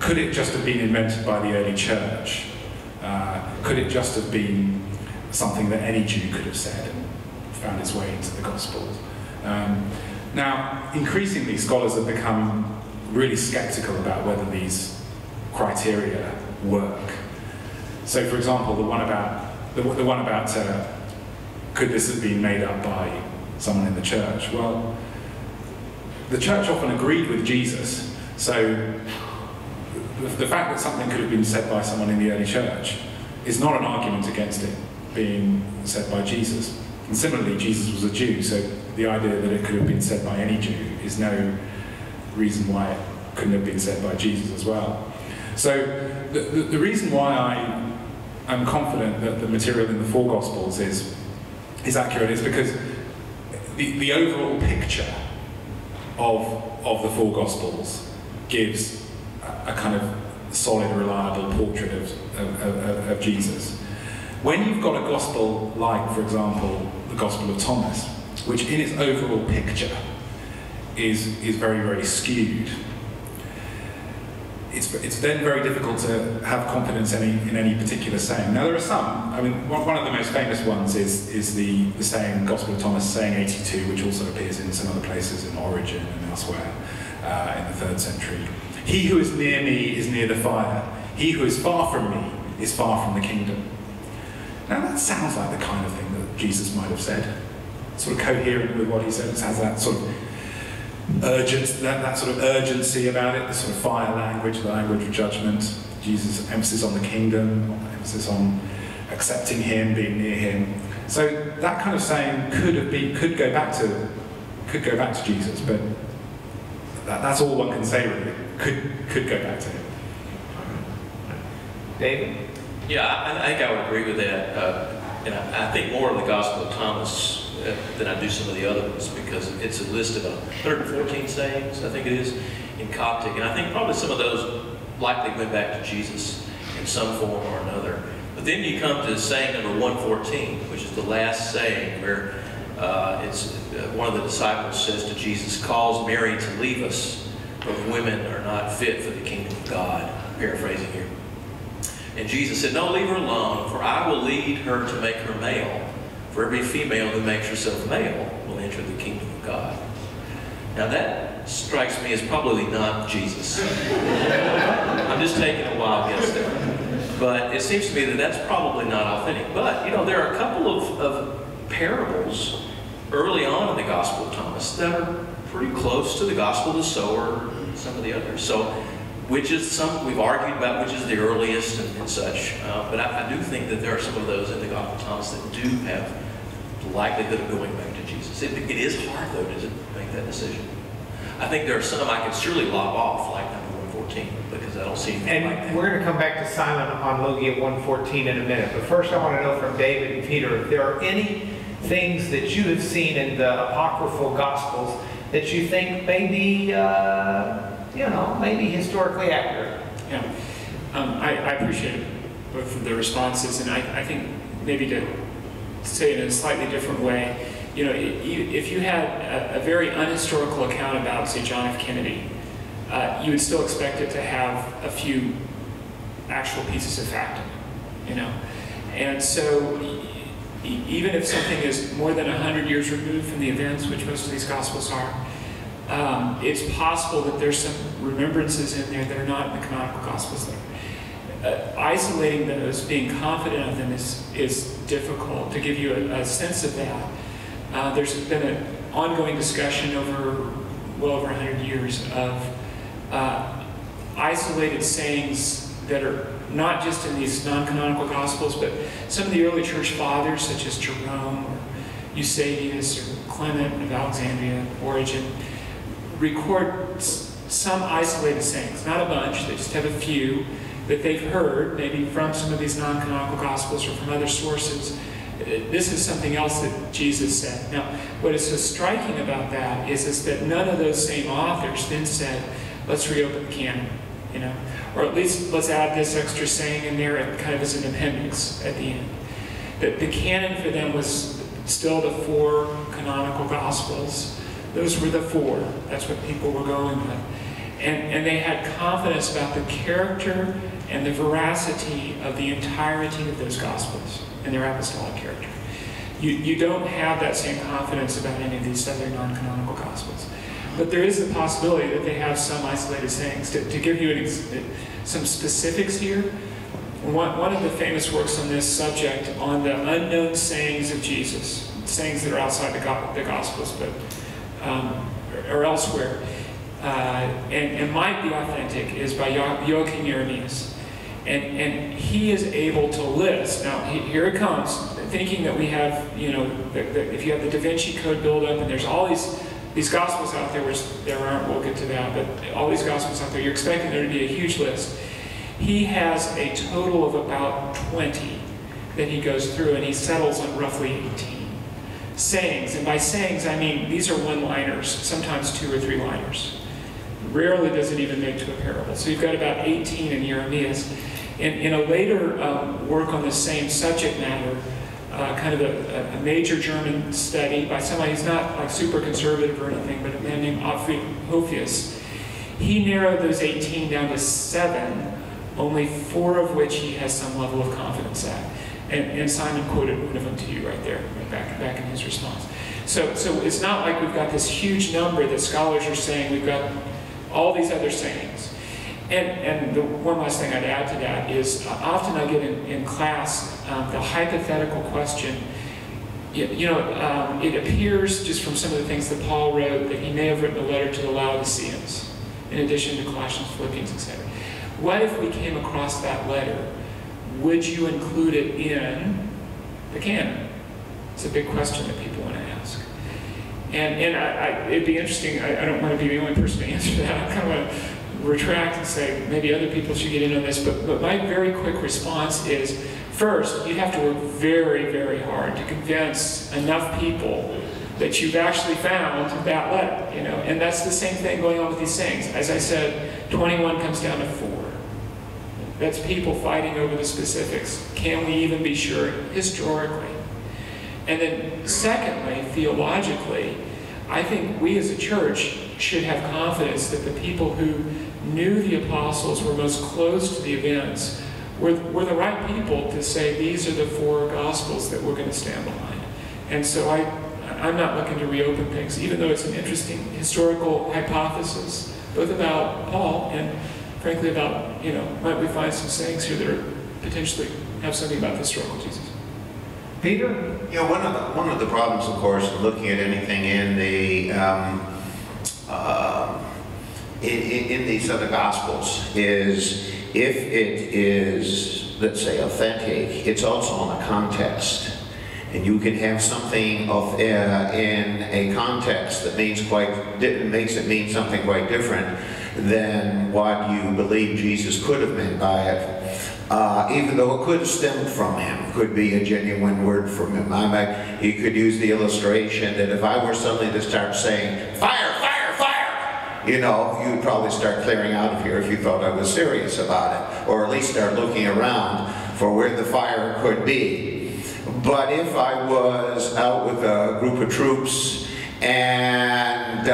Could it just have been invented by the early church? Could it just have been something that any Jew could have said and found its way into the Gospels? Now, increasingly, scholars have become really skeptical about whether these criteria work. So, for example, the one about could this have been made up by someone in the church? Well, the church often agreed with Jesus, so the fact that something could have been said by someone in the early church is not an argument against it being said by Jesus. And similarly, Jesus was a Jew, so the idea that it could have been said by any Jew is no reason why it couldn't have been said by Jesus as well. So the reason why I'm confident that the material in the four Gospels is accurate is because the overall picture of the four Gospels gives a kind of solid, reliable portrait of Jesus. When you've got a gospel like, for example, the Gospel of Thomas, which in its overall picture is very, very skewed, it's then very difficult to have confidence in any particular saying. Now there are some, I mean, one of the most famous ones is the saying, Gospel of Thomas, saying 82, which also appears in some other places, in Origen and elsewhere in the 3rd century. He who is near me is near the fire. He who is far from me is far from the kingdom. Now that sounds like the kind of thing that Jesus might have said, sort of coherent with what he said. It has that sort of urgency, that sort of urgency about it, the sort of fire language, the language of judgment, Jesus' emphasis on the kingdom, emphasis on accepting him, being near him. So that kind of saying could go back to Jesus, but that's all one can say really. Could go back to him. David? Yeah, I think I would agree with that. And I think more of the Gospel of Thomas than I do some of the other ones, because it's a list of 114 sayings, I think it is, in Coptic, and I think probably some of those likely went back to Jesus in some form or another. But then you come to saying number 114, which is the last saying where it's one of the disciples says to Jesus, "Calls Mary to leave us, but women are not fit for the kingdom of God," paraphrasing here. And Jesus said, "No, leave her alone, for I will lead her to make her male. For every female who makes herself male will enter the kingdom of God." Now that strikes me as probably not Jesus. I'm just taking a wild guess there. But it seems to me that that's probably not authentic. But, you know, there are a couple of parables early on in the Gospel of Thomas that are pretty close to the Gospel of the Sower and some of the others. So, which is some, we've argued about which is the earliest and such. But I do think that there are some of those in the Gospel of Thomas that do have likelihood of going back to Jesus. It is hard, though, to make that decision. I think there are some I can surely lop off, like number 114, because I don't see anything like that. We're going to come back to Simon on Logia 114 in a minute. But first, I want to know from David and Peter if there are any things that you have seen in the Apocryphal Gospels that you think may be, you know, maybe historically accurate. Yeah. I appreciate both of the responses, and I think maybe to say it in a slightly different way, you know, if you had a very unhistorical account about, say, John F. Kennedy, you would still expect it to have a few actual pieces of fact, you know. And so even if something is more than 100 years removed from the events, which most of these Gospels are, it's possible that there's some remembrances in there that are not in the canonical Gospels there. Isolating those, being confident of them is difficult. To give you a sense of that, there's been an ongoing discussion over well over 100 years of isolated sayings that are not just in these non-canonical Gospels, but some of the early church fathers, such as Jerome or Eusebius or Clement of Alexandria, Origen, record some isolated sayings, not a bunch, they just have a few that they've heard, maybe from some of these non-canonical Gospels or from other sources. This is something else that Jesus said. Now, what is so striking about that is that none of those same authors then said, let's reopen the canon, you know, or at least let's add this extra saying in there and kind of as an appendix at the end. That the canon for them was still the 4 canonical Gospels. Those were the 4. That's what people were going with. And they had confidence about the character and the veracity of the entirety of those Gospels and their apostolic character. You don't have that same confidence about any of these other non-canonical Gospels. But there is the possibility that they have some isolated sayings. To give you some specifics here, one of the famous works on this subject, on the unknown sayings of Jesus, sayings that are outside the Gospels, but or elsewhere, and might be authentic, is by Joachim Jeremias. And he is able to list, now here it comes, thinking that we have, you know, if you have the Da Vinci Code buildup, and there's all these Gospels out there, which there aren't, we'll get to that, but all these Gospels out there, you're expecting there to be a huge list. He has a total of about 20 that he goes through, and he settles on roughly 18 sayings. And by sayings, I mean, these are one-liners, sometimes 2 or 3-liners. Rarely does it even make to a parable. So you've got about 18 in Jeremias. In a later work on the same subject matter, kind of a major German study by somebody who's not like super conservative or anything, but a man named Alfred Hofius, he narrowed those 18 down to 7, only 4 of which he has some level of confidence at. And Simon quoted one of them to you right there, right back in his response. So it's not like we've got this huge number that scholars are saying, we've got all these other sayings. And the one last thing I'd add to that is often I get in class the hypothetical question, it appears just from some of the things that Paul wrote that he may have written a letter to the Laodiceans, in addition to Colossians, Philippians, etc. What if we came across that letter? Would you include it in the canon? It's a big question that people want to ask. And it'd be interesting, I don't want to be the only person to answer that. I kind of want to retract and say maybe other people should get in on this, but my very quick response is, first, you have to work very, very hard to convince enough people that you've actually found that letter, you know? And that's the same thing going on with these things. As I said, 21 comes down to 4. That's people fighting over the specifics. Can we even be sure historically? And then secondly, theologically, I think we as a church should have confidence that the people who knew the apostles were most close to the events were the right people to say, these are the 4 gospels that we're going to stand behind. And so I'm not looking to reopen things, even though it's an interesting historical hypothesis, both about Paul and frankly about, might we find some sayings here that are potentially have something about the historical Jesus. Peter? Yeah, one of the problems, of course, of looking at anything in the these other Gospels is if it is, let's say, authentic, it's also on the context. And you can have something of in a context that means makes it mean something quite different than what you believe Jesus could have meant by it, even though it could have stemmed from him, could be a genuine word from him. You could use the illustration that if I were suddenly to start saying, fire, fire, fire, you'd probably start clearing out of here if you thought I was serious about it, or at least start looking around for where the fire could be. But if I was out with a group of troops and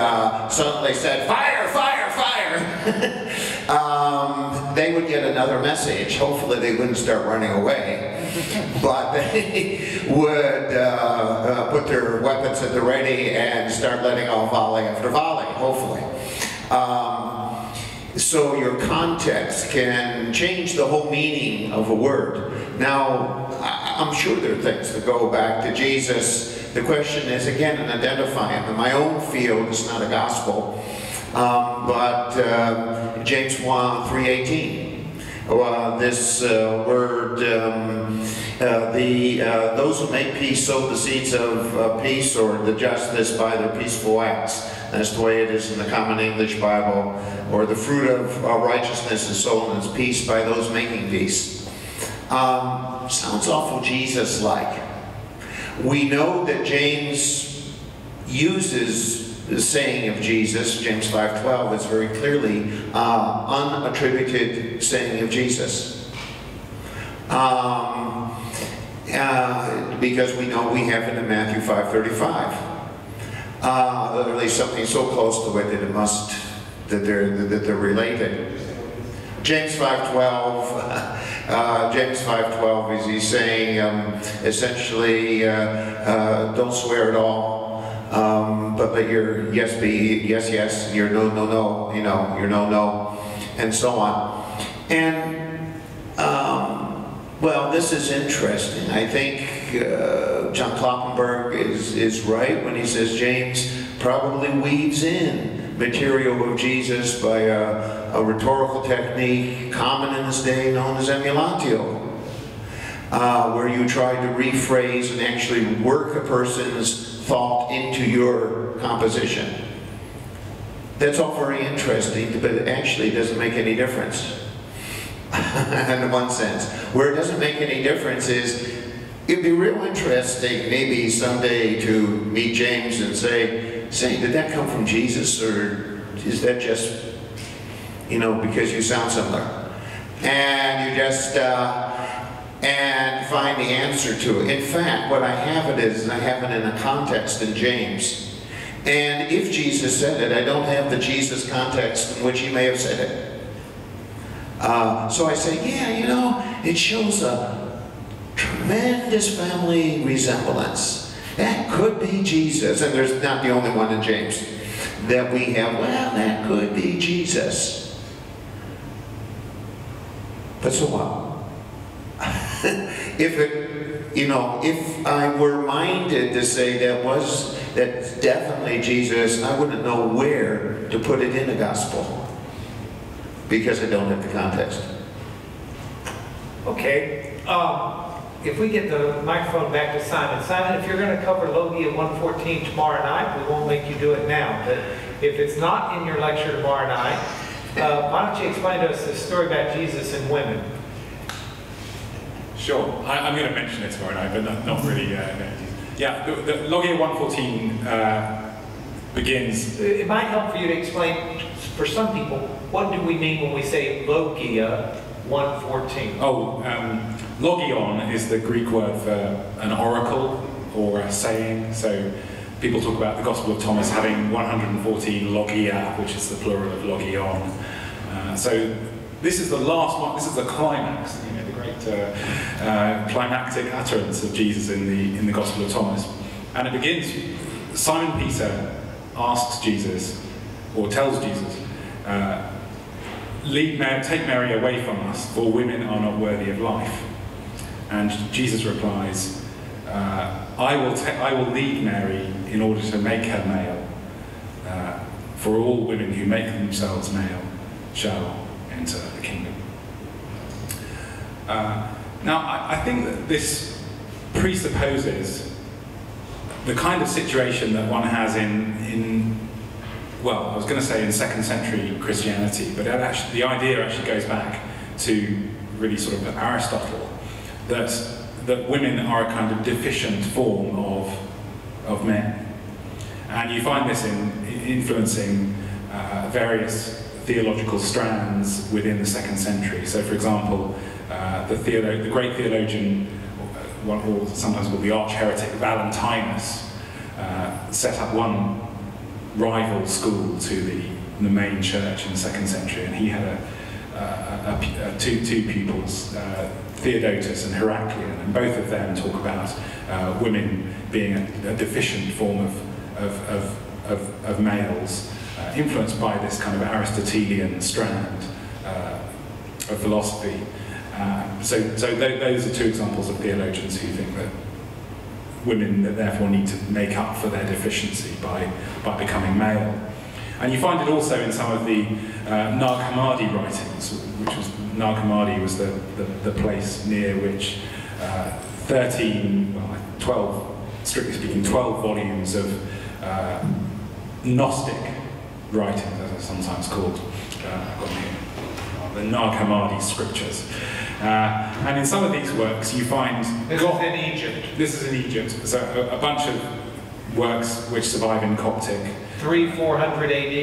suddenly said, fire, fire, fire, they would get another message. Hopefully they wouldn't start running away. But they would put their weapons at the ready and start letting off volley after volley, hopefully. So your context can change the whole meaning of a word. Now, I'm sure there are things that go back to Jesus. The question is, again, an identifying. In my own field, it's not a gospel, but James 1:3:18. This word, those who make peace sow the seeds of peace, or the justice by their peaceful acts. That's the way it is in the Common English Bible. Or the fruit of righteousness is sown as peace by those making peace. Sounds awful Jesus-like. We know that James uses the saying of Jesus, James 5:12 is very clearly unattributed saying of Jesus. Because we know we have it in Matthew 5:35. At least something so close to it that it must, that they're related. James 5:12 is he's saying essentially, don't swear at all, but let your yes be yes, yes, and your no, no, no, your no, no, and so on. And well, this is interesting. I think John Kloppenberg is right when he says James probably weaves in material of Jesus by a rhetorical technique common in this day known as emulatio, where you try to rephrase and actually work a person's thought into your composition. That's all very interesting, but it actually doesn't make any difference. In one sense. Where it doesn't make any difference is, it'd be real interesting maybe someday to meet James and say, did that come from Jesus, or is that just you know, because you sound similar. And you just, and find the answer to it. In fact, what I have it is, and I have it in a context in James. And if Jesus said it, I don't have the Jesus context in which he may have said it. So I say, yeah, you know, it shows a tremendous family resemblance. That could be Jesus. And there's not the only one in James that we have, well, that could be Jesus. But so what? If it, you know, if I were minded to say that was, that's definitely Jesus, I wouldn't know where to put it in the gospel because I don't have the context. Okay, if we get the microphone back to Simon. Simon, if you're going to cover Logie at 1:14 tomorrow night, we won't make you do it now, but if it's not in your lecture tomorrow night, why don't you explain to us the story about Jesus and women? Sure, I'm going to mention it tomorrow night, but not really. Yeah, the Logia 1:14 begins. It might help for you to explain, for some people, what do we mean when we say Logia 1:14? Oh, Logion is the Greek word for an oracle or a saying. So people talk about the Gospel of Thomas having 114 Logia, which is the plural of Logion. So this is the last one, this is the climax. Climactic utterance of Jesus in the Gospel of Thomas, and it begins. Simon Peter asks Jesus, or tells Jesus, "Take Mary away from us, for women are not worthy of life." And Jesus replies, "I will leave Mary in order to make her male. For all women who make themselves male shall enter the kingdom." Now, I think that this presupposes the kind of situation that one has well, I was going to say in second-century Christianity, but the idea actually goes back to really sort of Aristotle, that women are a kind of deficient form of men, and you find this in influencing various theological strands within the second century. So, for example. The great theologian, or sometimes called the arch-heretic Valentinus, set up one rival school to the main church in the second century, and he had two pupils, Theodotus and Heraclian, and both of them talk about women being a deficient form of males, influenced by this kind of Aristotelian strand of philosophy. So those are two examples of theologians who think that women therefore need to make up for their deficiency by becoming male. And you find it also in some of the Nag Hammadi writings, which was, Nag Hammadi was the place near which 12 volumes of Gnostic writings, as it's sometimes called, the Nag Hammadi scriptures. And in some of these works you find... This is in Egypt. So a bunch of works which survive in Coptic. 300–400 AD?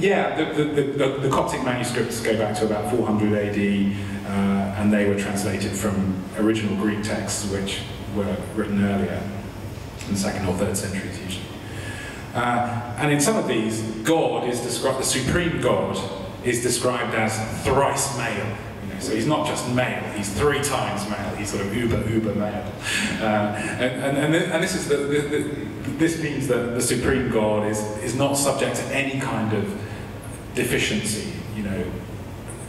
Yeah, the Coptic manuscripts go back to about 400 AD, and they were translated from original Greek texts which were written earlier, in the 2nd or 3rd centuries usually. And in some of these, God is described, the supreme God is described as thrice male. So he's not just male, he's 3 times male, he's sort of uber male. This means that the supreme God is not subject to any kind of deficiency, you know,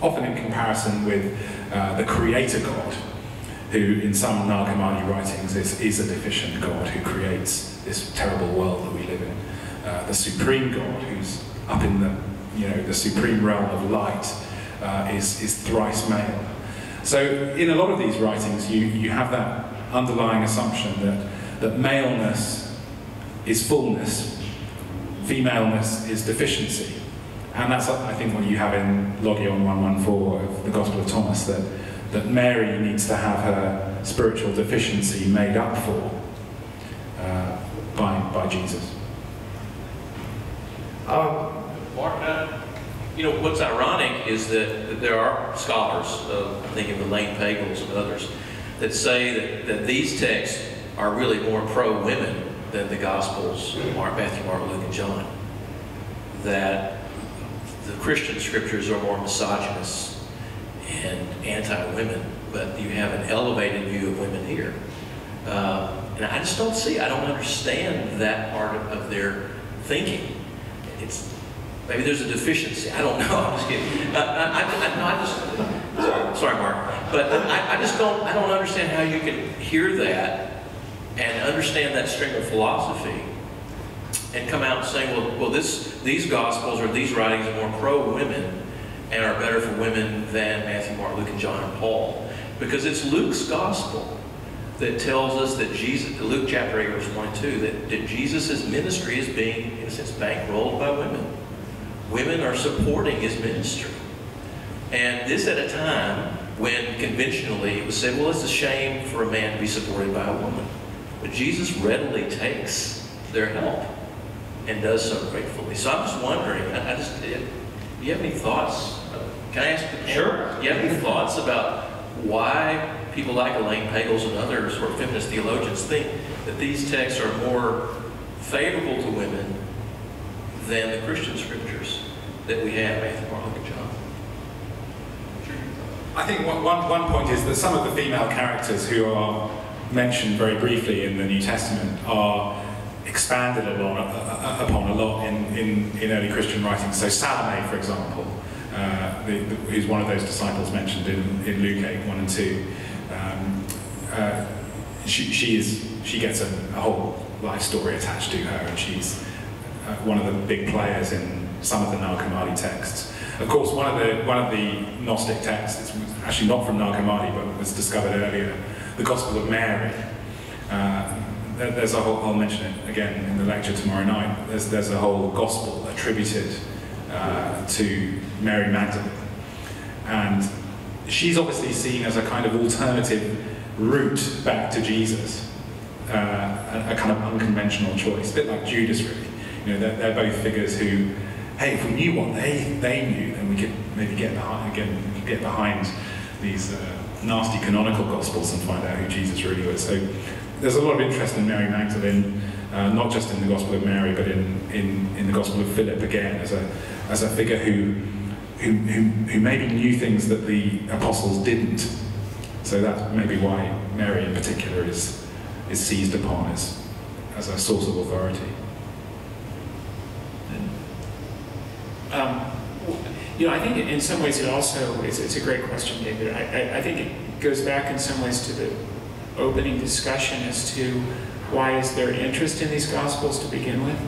often in comparison with the creator God, who in some Nag Hammadi writings is a deficient God who creates this terrible world that we live in. The supreme God, who's up in the, you know, the supreme realm of light, is thrice male. So in a lot of these writings you have that underlying assumption that maleness is fullness, femaleness is deficiency. And that's, I think, what you have in Logion 1:14 of the Gospel of Thomas, that Mary needs to have her spiritual deficiency made up for by Jesus. Mark that. You know, what's ironic is that there are scholars, I think of Elaine Pagels and others, that say that these texts are really more pro-women than the Gospels, Matthew, Mark, Luke, and John. That the Christian scriptures are more misogynist and anti-women, but you have an elevated view of women here. And I just don't see, I don't understand that part of their thinking. It's, maybe there's a deficiency, I don't know, I'm just kidding. Sorry, Mark. But I just don't, I don't understand how you can hear that and understand that string of philosophy and come out and say, well, these Gospels or these writings are more pro-women and are better for women than Matthew, Mark, Luke, and John, and Paul. Because it's Luke's Gospel that tells us that Jesus, Luke chapter 8, verse 1 and 2, that Jesus' ministry is being, in a sense, bankrolled by women. Women are supporting his ministry. And this at a time when conventionally it was said, well, it's a shame for a man to be supported by a woman. But Jesus readily takes their help and does so gratefully. So I'm just wondering, do you have any thoughts? Can I ask the Sure. Do you have any thoughts about why people like Elaine Pagels and others, or feminist theologians, think that these texts are more favorable to women than the Christian scriptures that we have, Matthew, Mark, Luke, and John? I think one point is that some of the female characters who are mentioned very briefly in the New Testament are expanded upon a lot in early Christian writing. So Salome, for example, who's one of those disciples mentioned in Luke 8, 1 and 2, she gets a whole life story attached to her, and she's one of the big players in some of the Nag Hammadi texts. Of course, one of the Gnostic texts, it's actually not from Nag Hammadi, but was discovered earlier, the Gospel of Mary. There's a whole, I'll mention it again in the lecture tomorrow night, there's a whole gospel attributed to Mary Magdalene. And she's obviously seen as a kind of alternative route back to Jesus, a kind of unconventional choice, a bit like Judas really. You know, they're both figures who, hey, if we knew what they knew, then we could maybe get behind these nasty canonical gospels and find out who Jesus really was. So there's a lot of interest in Mary Magdalene, not just in the Gospel of Mary, but in the Gospel of Philip again, as a figure who maybe knew things that the apostles didn't. So that's maybe why Mary in particular is seized upon as a source of authority. You know, I think in some ways it also, it's a great question, David. I think it goes back in some ways to the opening discussion as to why is there interest in these Gospels to begin with.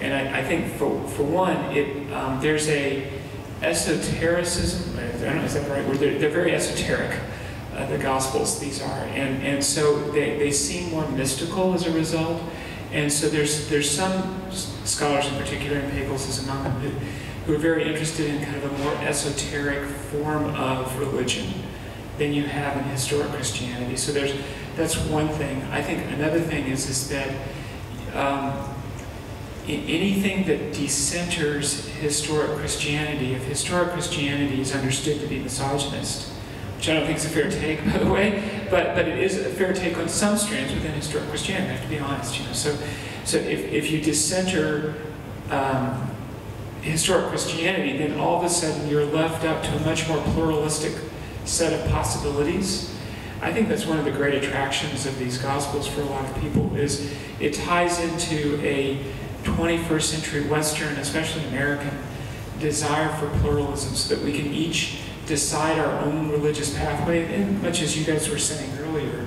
And I think for one, there's a esotericism, I don't know, is that the right word? They're very esoteric, the Gospels, these are. And so they seem more mystical as a result. And so there's some scholars in particular, and Pagels is among them, who are very interested in kind of a more esoteric form of religion than you have in historic Christianity. So that's one thing. I think another thing is that anything that decenters historic Christianity, if historic Christianity is understood to be misogynist, which I don't think is a fair take, by the way, but it is a fair take on some strands within historic Christianity, I have to be honest, you know. So if you dissenter historic Christianity, then all of a sudden you're left up to a much more pluralistic set of possibilities. I think that's one of the great attractions of these Gospels for a lot of people, is it ties into a 21st century Western, especially American, desire for pluralism, so that we can each decide our own religious pathway, and much as you guys were saying earlier,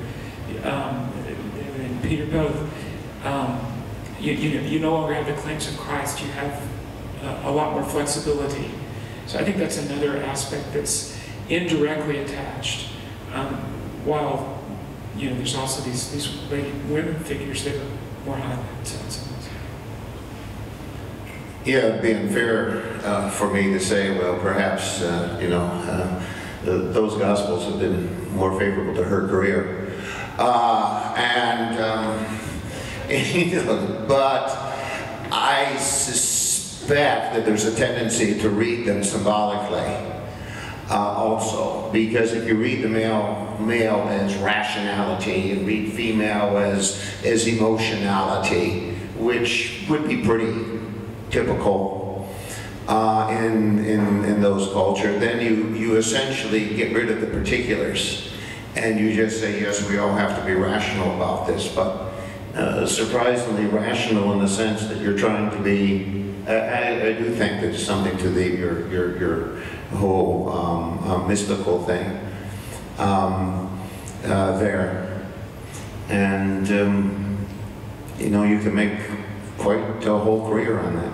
and Peter both, you no longer have the claims of Christ, you have a lot more flexibility. So I think that's another aspect that's indirectly attached, while there's also these women figures that are more highlighted. Yeah, it'd be unfair for me to say, well, perhaps those Gospels have been more favorable to her career, but I suspect that there's a tendency to read them symbolically also, because if you read the male as rationality, you read female as emotionality, which would be pretty typical in those cultures, then you essentially get rid of the particulars and you just say, yes, we all have to be rational about this, but surprisingly rational in the sense that you're trying to be. I do think there's something to the your whole mystical thing there, and you know, you can make quite a whole career on that.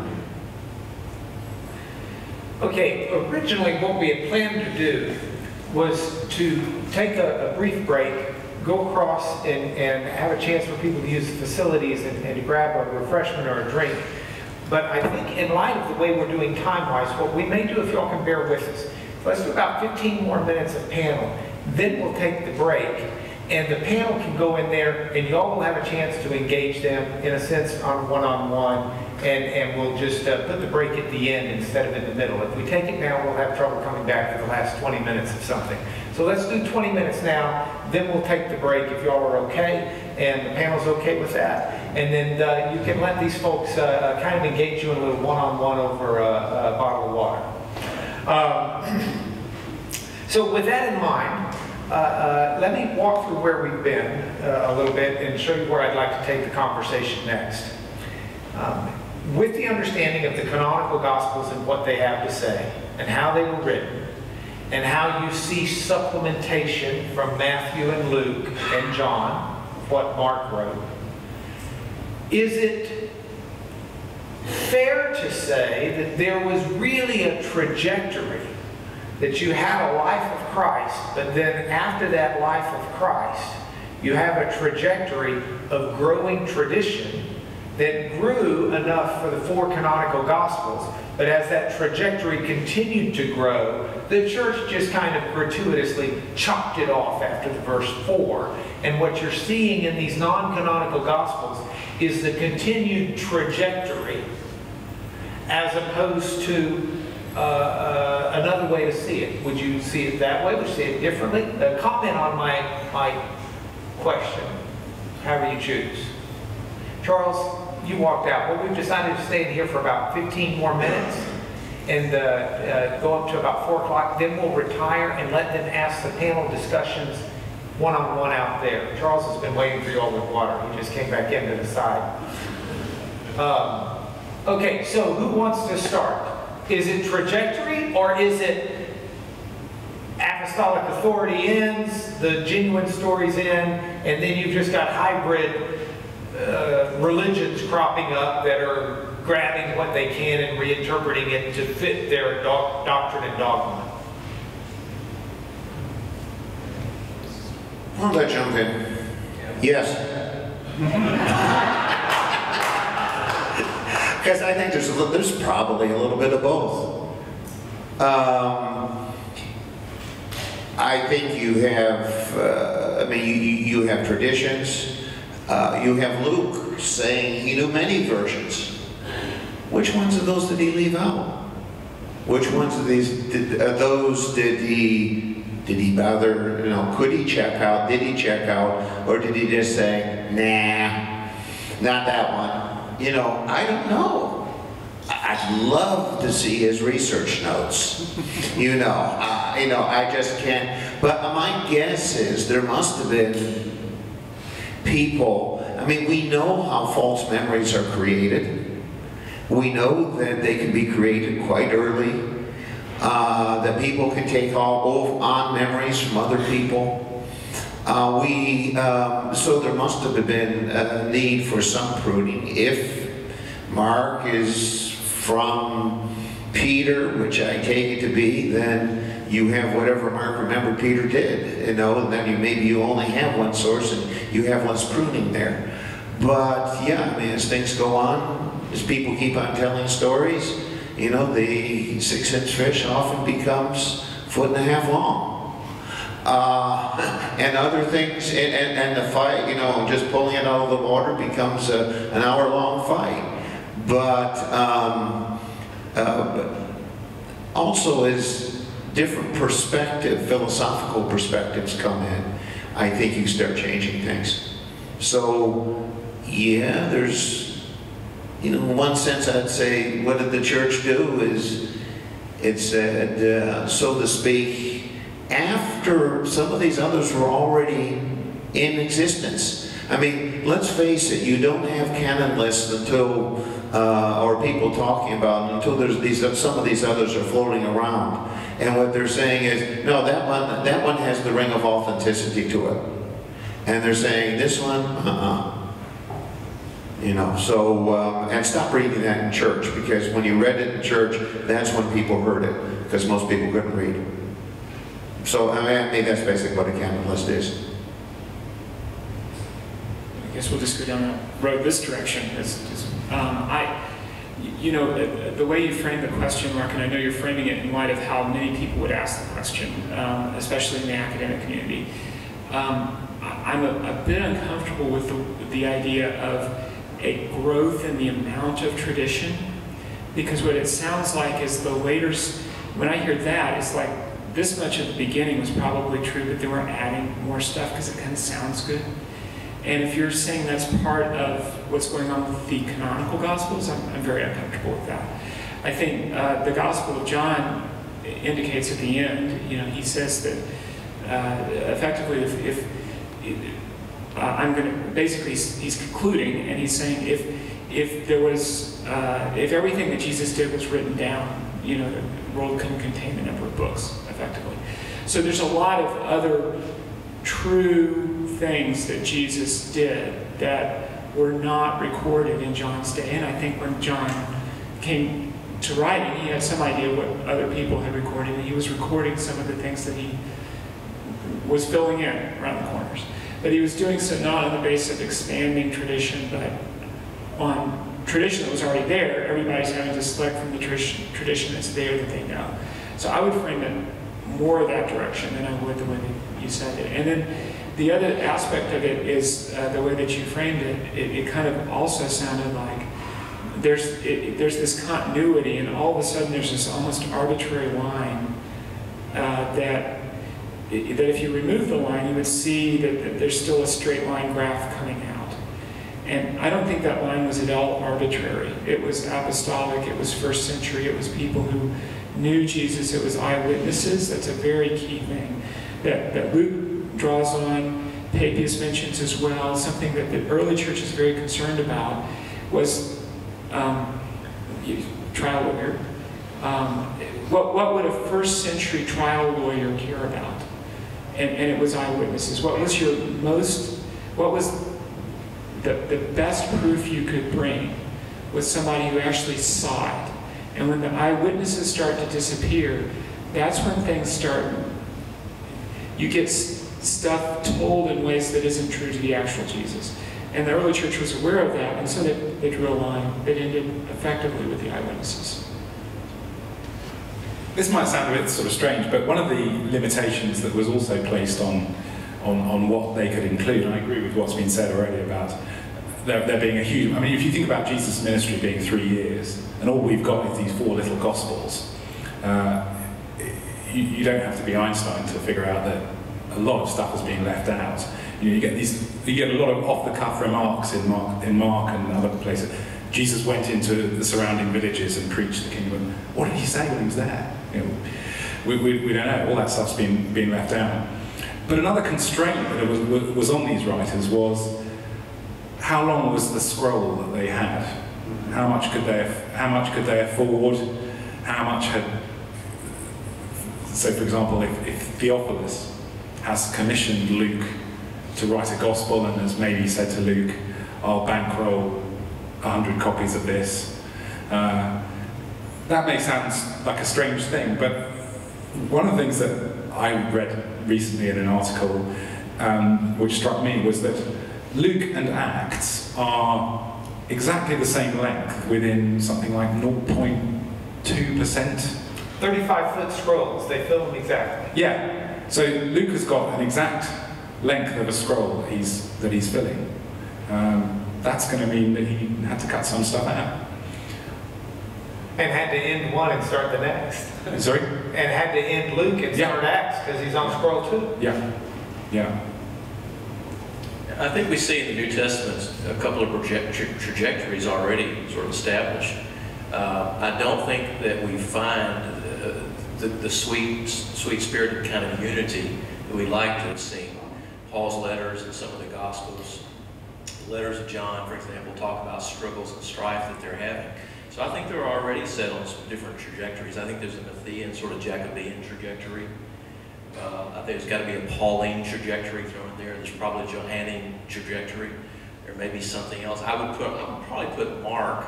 Okay, originally what we had planned to do was to take a brief break, go across and have a chance for people to use the facilities and to grab a refreshment or a drink. But I think in light of the way we're doing time-wise, what we may do, if y'all can bear with us, let's do about 15 more minutes of panel, then we'll take the break. And the panel can go in there, and y'all will have a chance to engage them, in a sense, on one-on-one, and we'll just put the break at the end instead of in the middle. If we take it now, we'll have trouble coming back for the last 20 minutes of something. So let's do 20 minutes now, then we'll take the break if y'all are okay, and the panel's okay with that. And then you can let these folks kind of engage you in a little one-on-one over a bottle of water. So with that in mind, let me walk through where we've been a little bit and show you where I'd like to take the conversation next. With the understanding of the canonical Gospels and what they have to say, and how they were written, and how you see supplementation from Matthew and Luke and John, what Mark wrote, is it fair to say that there was really a trajectory, that you had a life of Christ, but then after that life of Christ, you have a trajectory of growing tradition that grew enough for the four canonical Gospels, but as that trajectory continued to grow, the church just kind of gratuitously chopped it off after the verse 4. And what you're seeing in these non-canonical Gospels is the continued trajectory, as opposed to another way to see it. Would you see it that way? Would you see it differently? Comment on my question, however you choose. Charles, you walked out, but we've decided to stay in here for about 15 more minutes and go up to about 4 o'clock. Then we'll retire and let them ask the panel discussions one-on-one out there. Charles has been waiting for you all with water. He just came back in to the side. Okay, so who wants to start? Is it trajectory, or is it apostolic authority ends, the genuine stories end, and then you've just got hybrid religions cropping up that are grabbing what they can and reinterpreting it to fit their doctrine and dogma? Why don't I jump in? Yeah. Yes. Because I think there's probably a little bit of both. I think you have, you have traditions. You have Luke saying he knew many versions. Which ones of those did he leave out? Which ones of these did he bother? You know, could he check out? Did he check out, or did he just say, nah, not that one? You know, I don't know. I'd love to see his research notes. I just can't. But my guess is there must have been people. I mean, we know how false memories are created. We know that they can be created quite early, that people can take on memories from other people. So there must have been a need for some pruning. If Mark is from Peter, which I take it to be, then you have whatever Mark remembered Peter did, and then maybe you only have one source and you have less pruning there. But yeah, as things go on, as people keep on telling stories, the 6-inch fish often becomes a foot and a half long. And other things, and the fight, just pulling it out of the water becomes an hour-long fight. But Also, as different philosophical perspectives come in, I think you start changing things. So, yeah, there's, you know, in one sense I'd say, what did the church do is, it said, so to speak, after some of these others were already in existence. I mean, let's face it, you don't have canon lists until, or people talking about them, until there's these, some of these others are floating around. And what they're saying is, no, that one has the ring of authenticity to it. And they're saying, this one, You know, so, and stop reading that in church, because when you read it in church, that's when people heard it, because most people couldn't read. So, I mean, that's basically what a canon list is. I guess we'll just go down that road this direction. You know, the way you frame the question, Mark, and I know you're framing it in light of how many people would ask the question, especially in the academic community. I'm a bit uncomfortable with the idea of a growth in the amount of tradition, because what it sounds like is the later, when I hear that, it's like this much at the beginning was probably true, but they were adding more stuff because it kind of sounds good. And if you're saying that's part of what's going on with the canonical Gospels, I'm very uncomfortable with that. I think the Gospel of John indicates at the end, you know, he says that effectively, basically he's concluding, and he's saying if there was, if everything that Jesus did was written down, you know, the world couldn't contain the number of books, effectively. So there's a lot of other true things that Jesus did that were not recorded in John's day. And I think when John came to writing, he had some idea what other people had recorded, and he was recording some of the things that he was filling in around the corners. But he was doing so not on the basis of expanding tradition, but on tradition that was already there. Everybody's having to select from the tradition that's there that they know. So I would frame it more of that direction than I would the way that you said it. And then the other aspect of it is the way that you framed it, it kind of also sounded like there's this continuity, and all of a sudden there's this almost arbitrary line that if you remove the line, you would see that there's still a straight line graph coming out. And I don't think that line was at all arbitrary. It was apostolic, it was first century, it was people who knew Jesus, it was eyewitnesses. That's a very key thing that Luke draws on, Papias mentions as well, something that the early church is very concerned about was, trial lawyer. What would a first century trial lawyer care about? And it was eyewitnesses. What was the best proof you could bring was somebody who actually saw it. And when the eyewitnesses start to disappear, that's when things start, you get stuff told in ways that isn't true to the actual Jesus. And the early church was aware of that, and so they drew a line that ended effectively with the eyewitnesses. This might sound a bit sort of strange, but one of the limitations that was also placed on what they could include, and I agree with what's been said already about there being a huge, I mean, if you think about Jesus' ministry being 3 years, and all we've got is these 4 little gospels, you don't have to be Einstein to figure out that a lot of stuff is being left out. You know, you get a lot of off-the-cuff remarks in Mark and other places. Jesus went into the surrounding villages and preached the kingdom. What did he say when he was there? You know, we don't know. All that stuff's been left out. But another constraint that was on these writers was how long was the scroll that they had? How much could they afford? How much had? So, for example, if Theophilus has commissioned Luke to write a gospel and has maybe said to Luke, "I'll bankroll 100 copies of this." That may sound like a strange thing, but one of the things that I read recently in an article which struck me was that Luke and Acts are exactly the same length within something like 0.2%. 35-foot scrolls, they fill them exactly. Yeah, so Luke has got an exact length of a scroll that he's filling. That's going to mean that he had to cut some stuff out. And had to end one and start the next. Sorry? And had to end Luke and start Acts because he's on scroll 2. Yeah. Yeah. I think we see in the New Testament a couple of trajectories already sort of established. I don't think that we find the sweet-spirited kind of unity that we like to have seen. Paul's letters and some of the Gospels, the letters of John, for example, talk about struggles and strife that they're having. So I think they're already set on some different trajectories. I think there's an Athean sort of Jacobean trajectory. I think there's got to be a Pauline trajectory thrown in there. There's probably a Johannine trajectory. There may be something else. I would probably put Mark,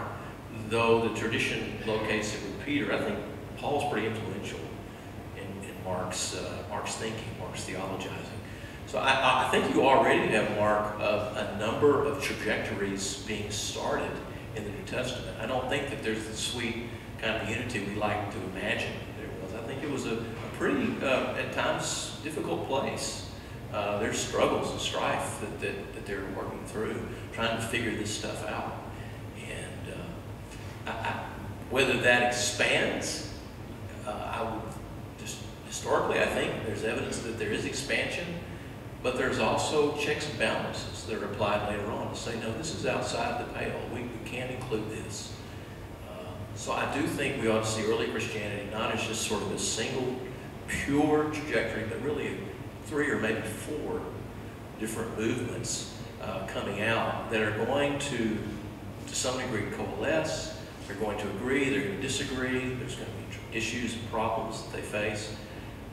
though the tradition locates it with Peter. I think Paul's pretty influential in Mark's thinking, Mark's theologizing. So I think you already have Mark of a number of trajectories being started in the New Testament. I don't think that there's the sweet kind of unity we like to imagine there was. I think it was a pretty, at times, difficult place. There's struggles and strife that they're working through, trying to figure this stuff out. And whether that expands, historically I think there's evidence that there is expansion, but there's also checks and balances that are applied later on to say, no, this is outside the pale. We can't include this. So I do think we ought to see early Christianity not as just sort of a single pure trajectory, but really 3 or maybe 4 different movements coming out that are going to some degree, coalesce. They're going to agree, they're going to disagree, there's going to be issues and problems that they face.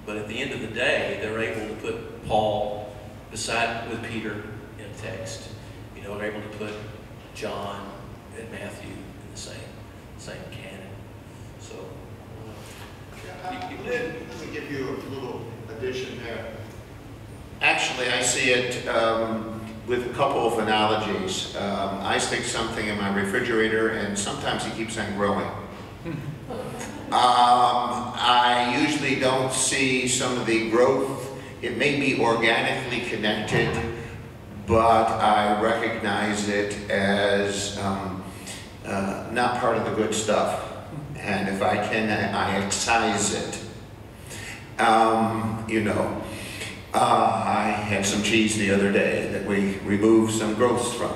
But at the end of the day, they're able to put Paul beside with Peter in a text. You know, they're able to put John and Matthew in the same canon. So let me give you a little addition there. Actually, I see it with a couple of analogies. I stick something in my refrigerator, and sometimes it keeps on growing. I usually don't see some of the growth. It may be organically connected, but I recognize it as not part of the good stuff. And if I can, I excise it. I had some cheese the other day that we removed some growths from.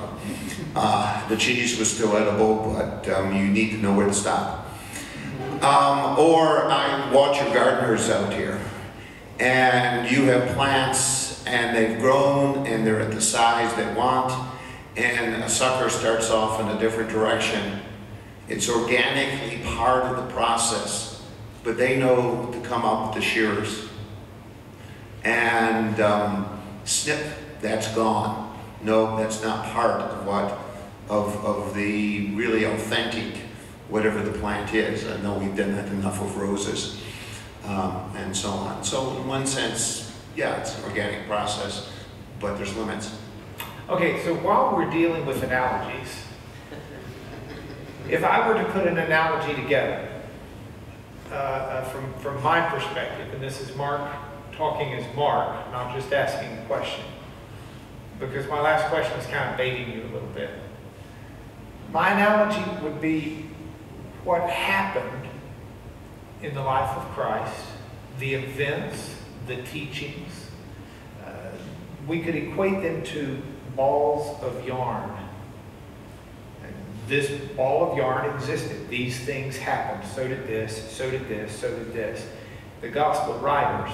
The cheese was still edible, but you need to know where to stop. Or I watch your gardeners out here. And you have plants, and they've grown, and they're at the size they want, and a sucker starts off in a different direction. It's organically part of the process, but they know to come up with the shears. And snip, that's gone. No, that's not part of the really authentic, whatever the plant is. I know we've done that enough of roses. And so on. So in one sense, yeah, it's an organic process, but there's limits. Okay, so while we're dealing with analogies, if I were to put an analogy together, from my perspective, and this is Mark talking as Mark, not just asking a question, because my last question is kind of baiting you a little bit. My analogy would be what happened in the life of Christ, the events, the teachings. We could equate them to balls of yarn. And this ball of yarn existed. These things happened. So did this, so did this, so did this. The gospel writers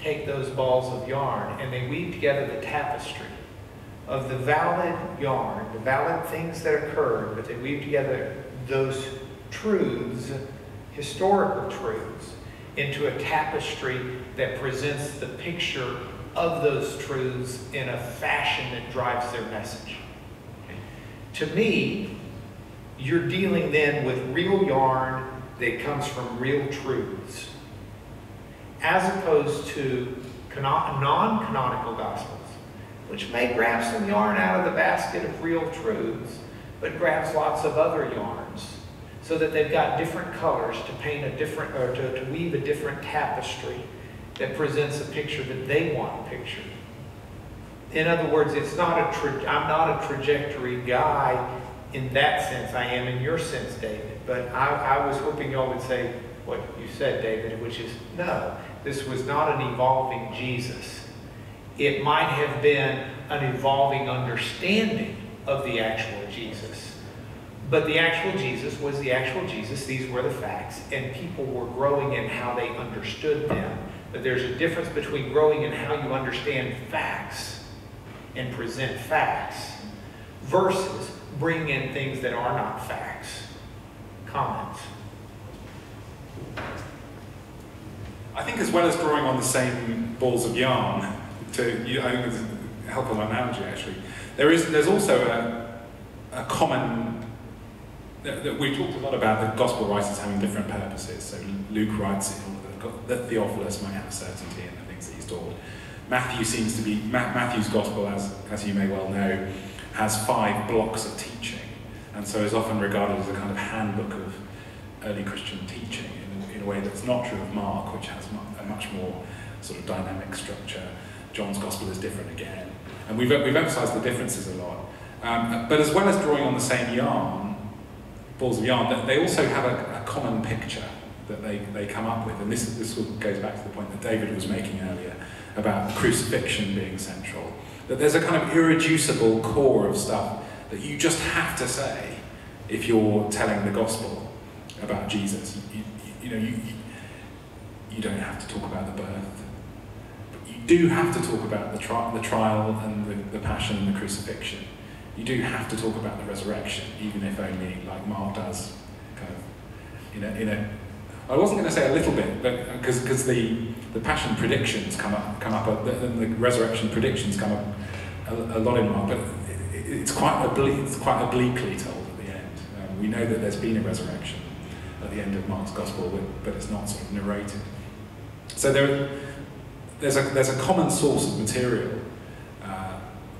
take those balls of yarn and they weave together the tapestry of the valid yarn, the valid things that occurred, but they weave together those truths, historical truths, into a tapestry that presents the picture of those truths in a fashion that drives their message. Okay. To me, you're dealing then with real yarn that comes from real truths, as opposed to non-canonical gospels, which may grab some yarn out of the basket of real truths, but grabs lots of other yarns, so that they've got different colors to paint a different, or to weave a different tapestry that presents a picture that they want pictured. In other words, it's not I'm not a trajectory guy in that sense. I am in your sense, David. But I was hoping y'all would say what you said, David, which is no, this was not an evolving Jesus. It might have been an evolving understanding of the actual Jesus. But the actual Jesus was the actual Jesus. These were the facts, and people were growing in how they understood them. But there's a difference between growing in how you understand facts and present facts versus bringing in things that are not facts. Comments? I think as well as drawing on the same balls of yarn, I think it's a helpful analogy actually, there's also a common, that we talked a lot about the gospel writers having different purposes. So Luke writes that Theophilus might have a certainty in the things that he's taught. Matthew seems to be, Matthew's gospel, as you may well know, has 5 blocks of teaching, and so is often regarded as a kind of handbook of early Christian teaching in a way that's not true of Mark, which has a much more sort of dynamic structure. John's gospel is different again. And we've emphasized the differences a lot. But as well as drawing on the same yarn, balls of yarn, they also have a common picture that they come up with. And this goes back to the point that David was making earlier about crucifixion being central. That there's a kind of irreducible core of stuff that you just have to say if you're telling the gospel about Jesus. You don't have to talk about the birth, but you do have to talk about the trial and the passion and the crucifixion. You do have to talk about the resurrection, even if only, like Mark does, kind of I wasn't going to say a little bit, but because the passion predictions come up, and the resurrection predictions come up a lot in Mark, but it's quite obliquely told at the end. We know that there's been a resurrection at the end of Mark's gospel, but it's not sort of narrated. So there's a common source of material,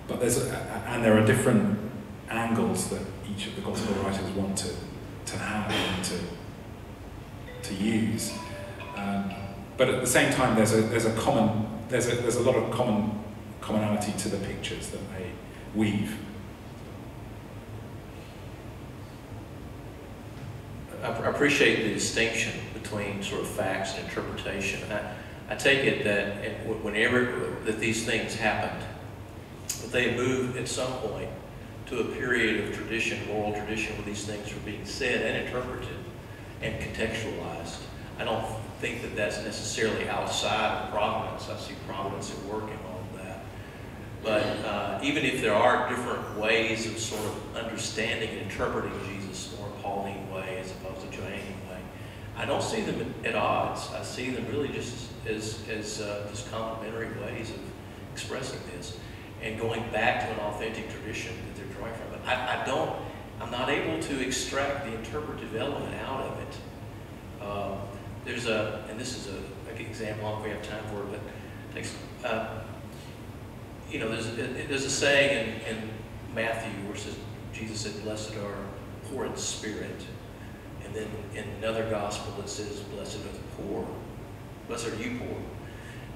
but there are different angles that each of the gospel writers want to have and to use. But at the same time, there's a lot of commonality to the pictures that they weave. I appreciate the distinction between sort of facts and interpretation. I take it that whenever these things happened, that they moved at some point to a period of tradition, oral tradition, where these things were being said and interpreted and contextualized. I don't think that that's necessarily outside of providence. I see providence at work in all of that. But even if there are different ways of sort of understanding and interpreting Jesus, more Pauline way as opposed to Joannian way, I don't see them at odds. I see them really just as just complementary ways of expressing this and going back to an authentic tradition that they're drawing from. But I'm not able to extract the interpretive element out of it. There's and this is an example we have time for, but thanks. There's a saying in Matthew where it says Jesus said, "Blessed are poor in spirit," and then in another gospel it says, "Blessed are the poor. Blessed are you poor."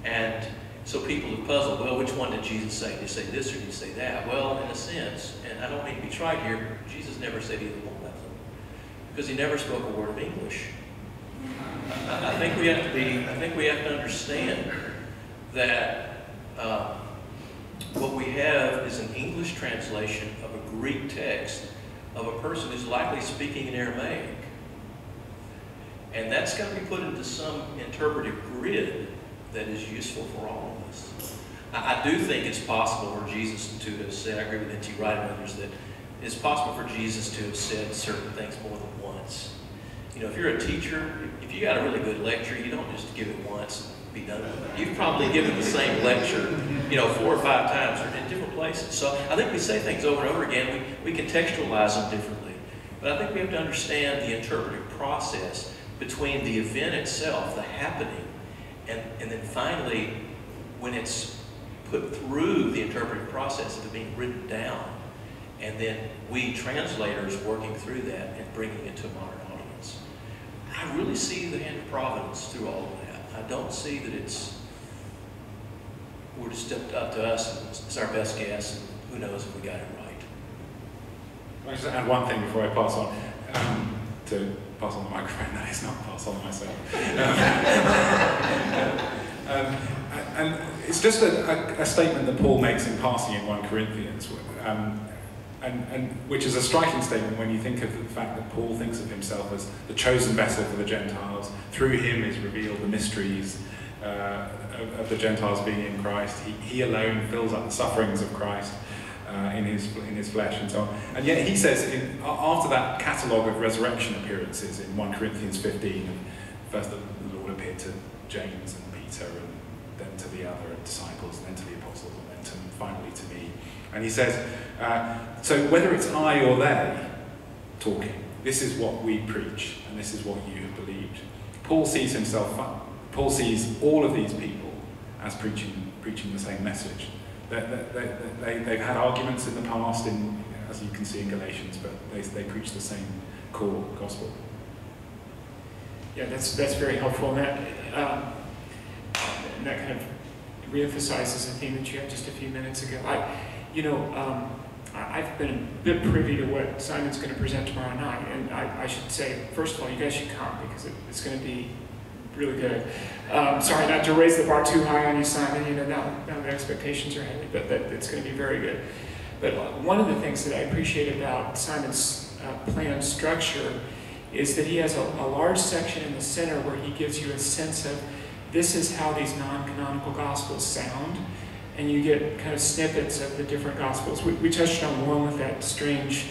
And so people are puzzled. Well, which one did Jesus say? Did he say this or did he say that? Well, in a sense, and I don't mean to be trite here, Jesus never said either one of them, because he never spoke a word of English. I think we have to be. I think we have to understand that what we have is an English translation of a Greek text of a person who's likely speaking in Aramaic, and that's got to be put into some interpretive grid that is useful for all of us. I do think it's possible for Jesus to have said, I agree with N.T. Wright and others, that it's possible for Jesus to have said certain things more than once. If you're a teacher, if you got a really good lecture, you don't just give it once and be done with it. You've probably given the same lecture, 4 or 5 times or in different places. So I think we say things over and over again. We contextualize them differently. But I think we have to understand the interpretive process between the event itself, the happening, and then finally, when it's put through the interpretive process of it being written down, and then we translators working through that and bringing it to a modern audience. I really see the hand of providence through all of that. I don't see that we're just stepped up to us and it's our best guess, and who knows if we got it right. I'll just add one thing before I pass on. to pass on the microphone. That is not pass on myself. And it's just a statement that Paul makes in passing in 1 Corinthians, which is a striking statement when you think of the fact that Paul thinks of himself as the chosen vessel for the Gentiles. Through him is revealed the mysteries of the Gentiles being in Christ. He alone fills up the sufferings of Christ in his flesh and so on. And yet he says, after that catalogue of resurrection appearances in 1 Corinthians 15, and first the Lord appeared to James and Peter, and then to the other disciples, and then to the apostles, and then finally to me. And he says, so whether it's I or they talking, this is what we preach, and this is what you have believed. Paul sees all of these people as preaching the same message. They've had arguments in the past, as you can see in Galatians, but they preach the same core gospel. Yeah, that's very helpful. And that kind of reemphasizes a theme that you had just a few minutes ago. I've been a bit privy to what Simon's going to present tomorrow night, and I should say, first of all, you guys should come, because it's going to be really good. Sorry not to raise the bar too high on you, Simon. You know, now the expectations are heavy, but it's going to be very good. But one of the things that I appreciate about Simon's plan structure is that he has a large section in the center where he gives you a sense of this is how these non-canonical Gospels sound, and you get kind of snippets of the different Gospels. We touched on one with that strange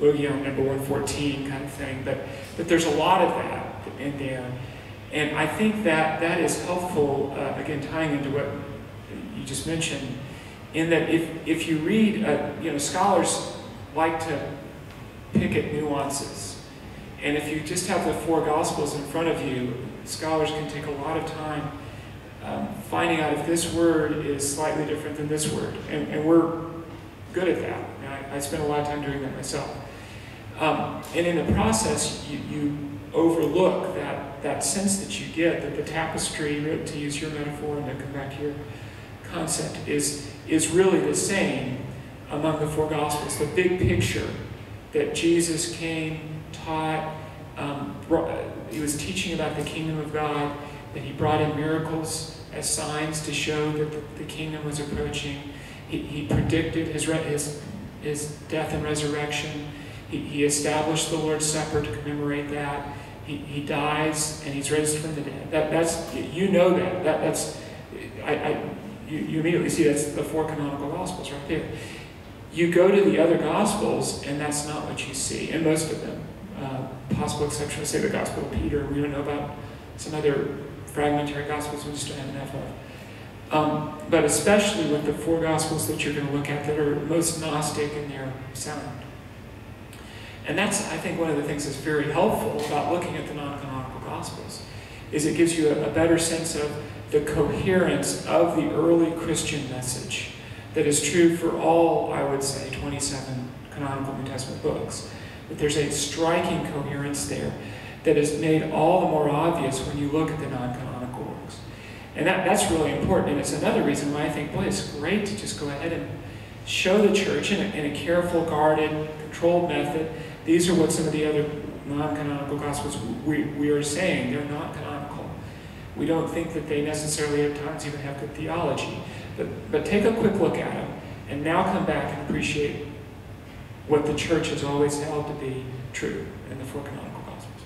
Lucian number 114 kind of thing, but there's a lot of that in there. And I think that is helpful, again, tying into what you just mentioned, in that if you read, scholars like to pick at nuances. And if you just have the four Gospels in front of you, scholars can take a lot of time finding out if this word is slightly different than this word. And we're good at that. And I spend a lot of time doing that myself. And in the process, you overlook that sense that you get that the tapestry, to use your metaphor and then come back to your concept, is really the same among the four Gospels. The big picture that Jesus came, taught, he was teaching about the kingdom of God, that he brought in miracles as signs to show that the kingdom was approaching. He predicted his death and resurrection. He established the Lord's Supper to commemorate that. He dies and he's raised from the dead. You immediately see that's the four canonical Gospels right there. You go to the other Gospels and that's not what you see. And most of them, possible exception, say the Gospel of Peter. We don't know about some other fragmentary Gospels we just don't have enough of. But especially with the four Gospels that you're going to look at that are most Gnostic in their sound. And that's, I think, one of the things that's very helpful about looking at the non-canonical Gospels, is it gives you a better sense of the coherence of the early Christian message that is true for all, I would say, 27 canonical New Testament books. That there's a striking coherence there that is made all the more obvious when you look at the non-canonical works. And that's really important, and it's another reason why I think, boy, it's great to just go ahead and show the church in a careful, guarded, controlled method. These are what some of the other non-canonical Gospels we are saying. They're not canonical. We don't think that they necessarily at times even have good theology. But take a quick look at them, and now come back and appreciate what the church has always held to be true in the four canonical Gospels.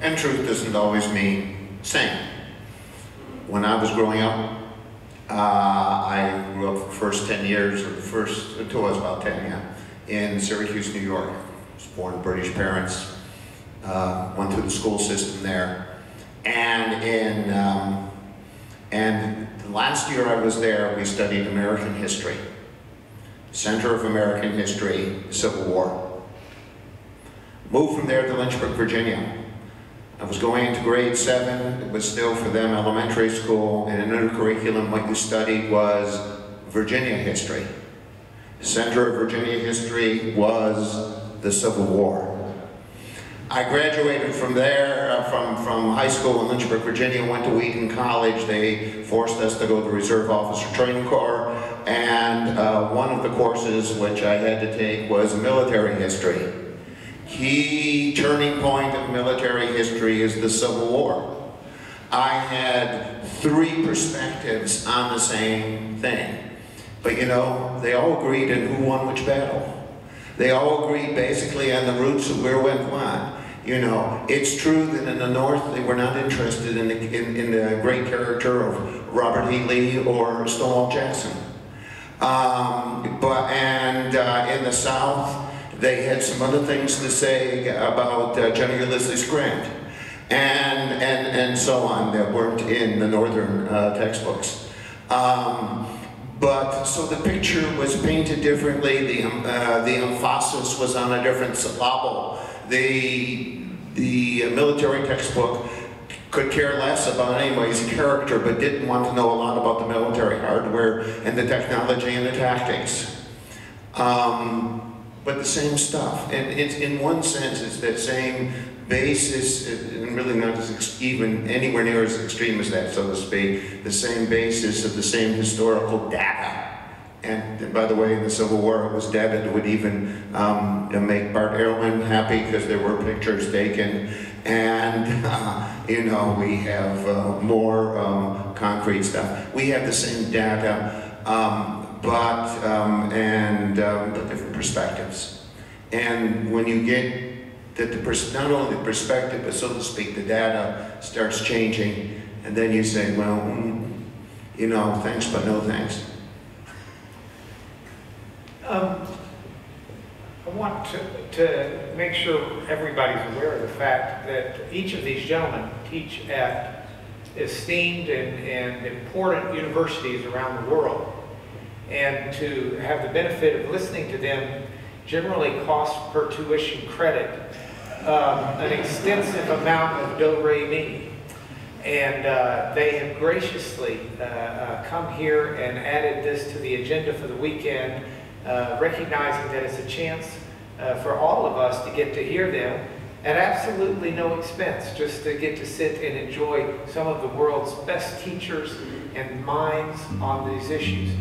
And truth doesn't always mean same. When I was growing up, I grew up for the first 10 years, until I was about 10, yeah, in Syracuse, New York. I was born to British parents, went through the school system there, and the last year I was there, we studied American history, Center of American History, the Civil War. Moved from there to Lynchburg, Virginia. I was going into grade 7, it was still for them elementary school, and in their curriculum what you studied was Virginia history. The center of Virginia history was the Civil War. I graduated from there, from high school in Lynchburg, Virginia, went to Wheaton College. They forced us to go to Reserve Officer Training Corps, and one of the courses which I had to take was military history. key turning point of military history is the Civil War. I had three perspectives on the same thing. But you know, they all agreed in who won which battle. They all agreed basically on the roots of where went what. You know, it's true that in the North they were not interested in the great character of Robert E. Lee or Stonewall Jackson. In the South, they had some other things to say about General Ulysses Grant and so on that weren't in the Northern textbooks. So the picture was painted differently, the emphasis was on a different syllable. The military textbook could care less about anybody's character, but didn't want to know a lot about the military hardware and the technology and the tactics. But the same stuff, and it's, in one sense, it's that same basis, and really not as even anywhere near as extreme as that, so to speak, the same basis of the same historical data. And by the way, in the Civil War, it was data that would even make Bart Ehrman happy because there were pictures taken. And, you know, we have more concrete stuff. We have the same data, but different perspectives. And when you get that not only the perspective, but so to speak, the data starts changing, and then you say, well, you know, thanks, but no thanks. I want to make sure everybody's aware of the fact that each of these gentlemen teach at esteemed and important universities around the world. And to have the benefit of listening to them generally costs per tuition credit an extensive amount of do-re-mi. And they have graciously come here and added this to the agenda for the weekend, recognizing that it's a chance for all of us to get to hear them at absolutely no expense, just to get to sit and enjoy some of the world's best teachers and minds on these issues.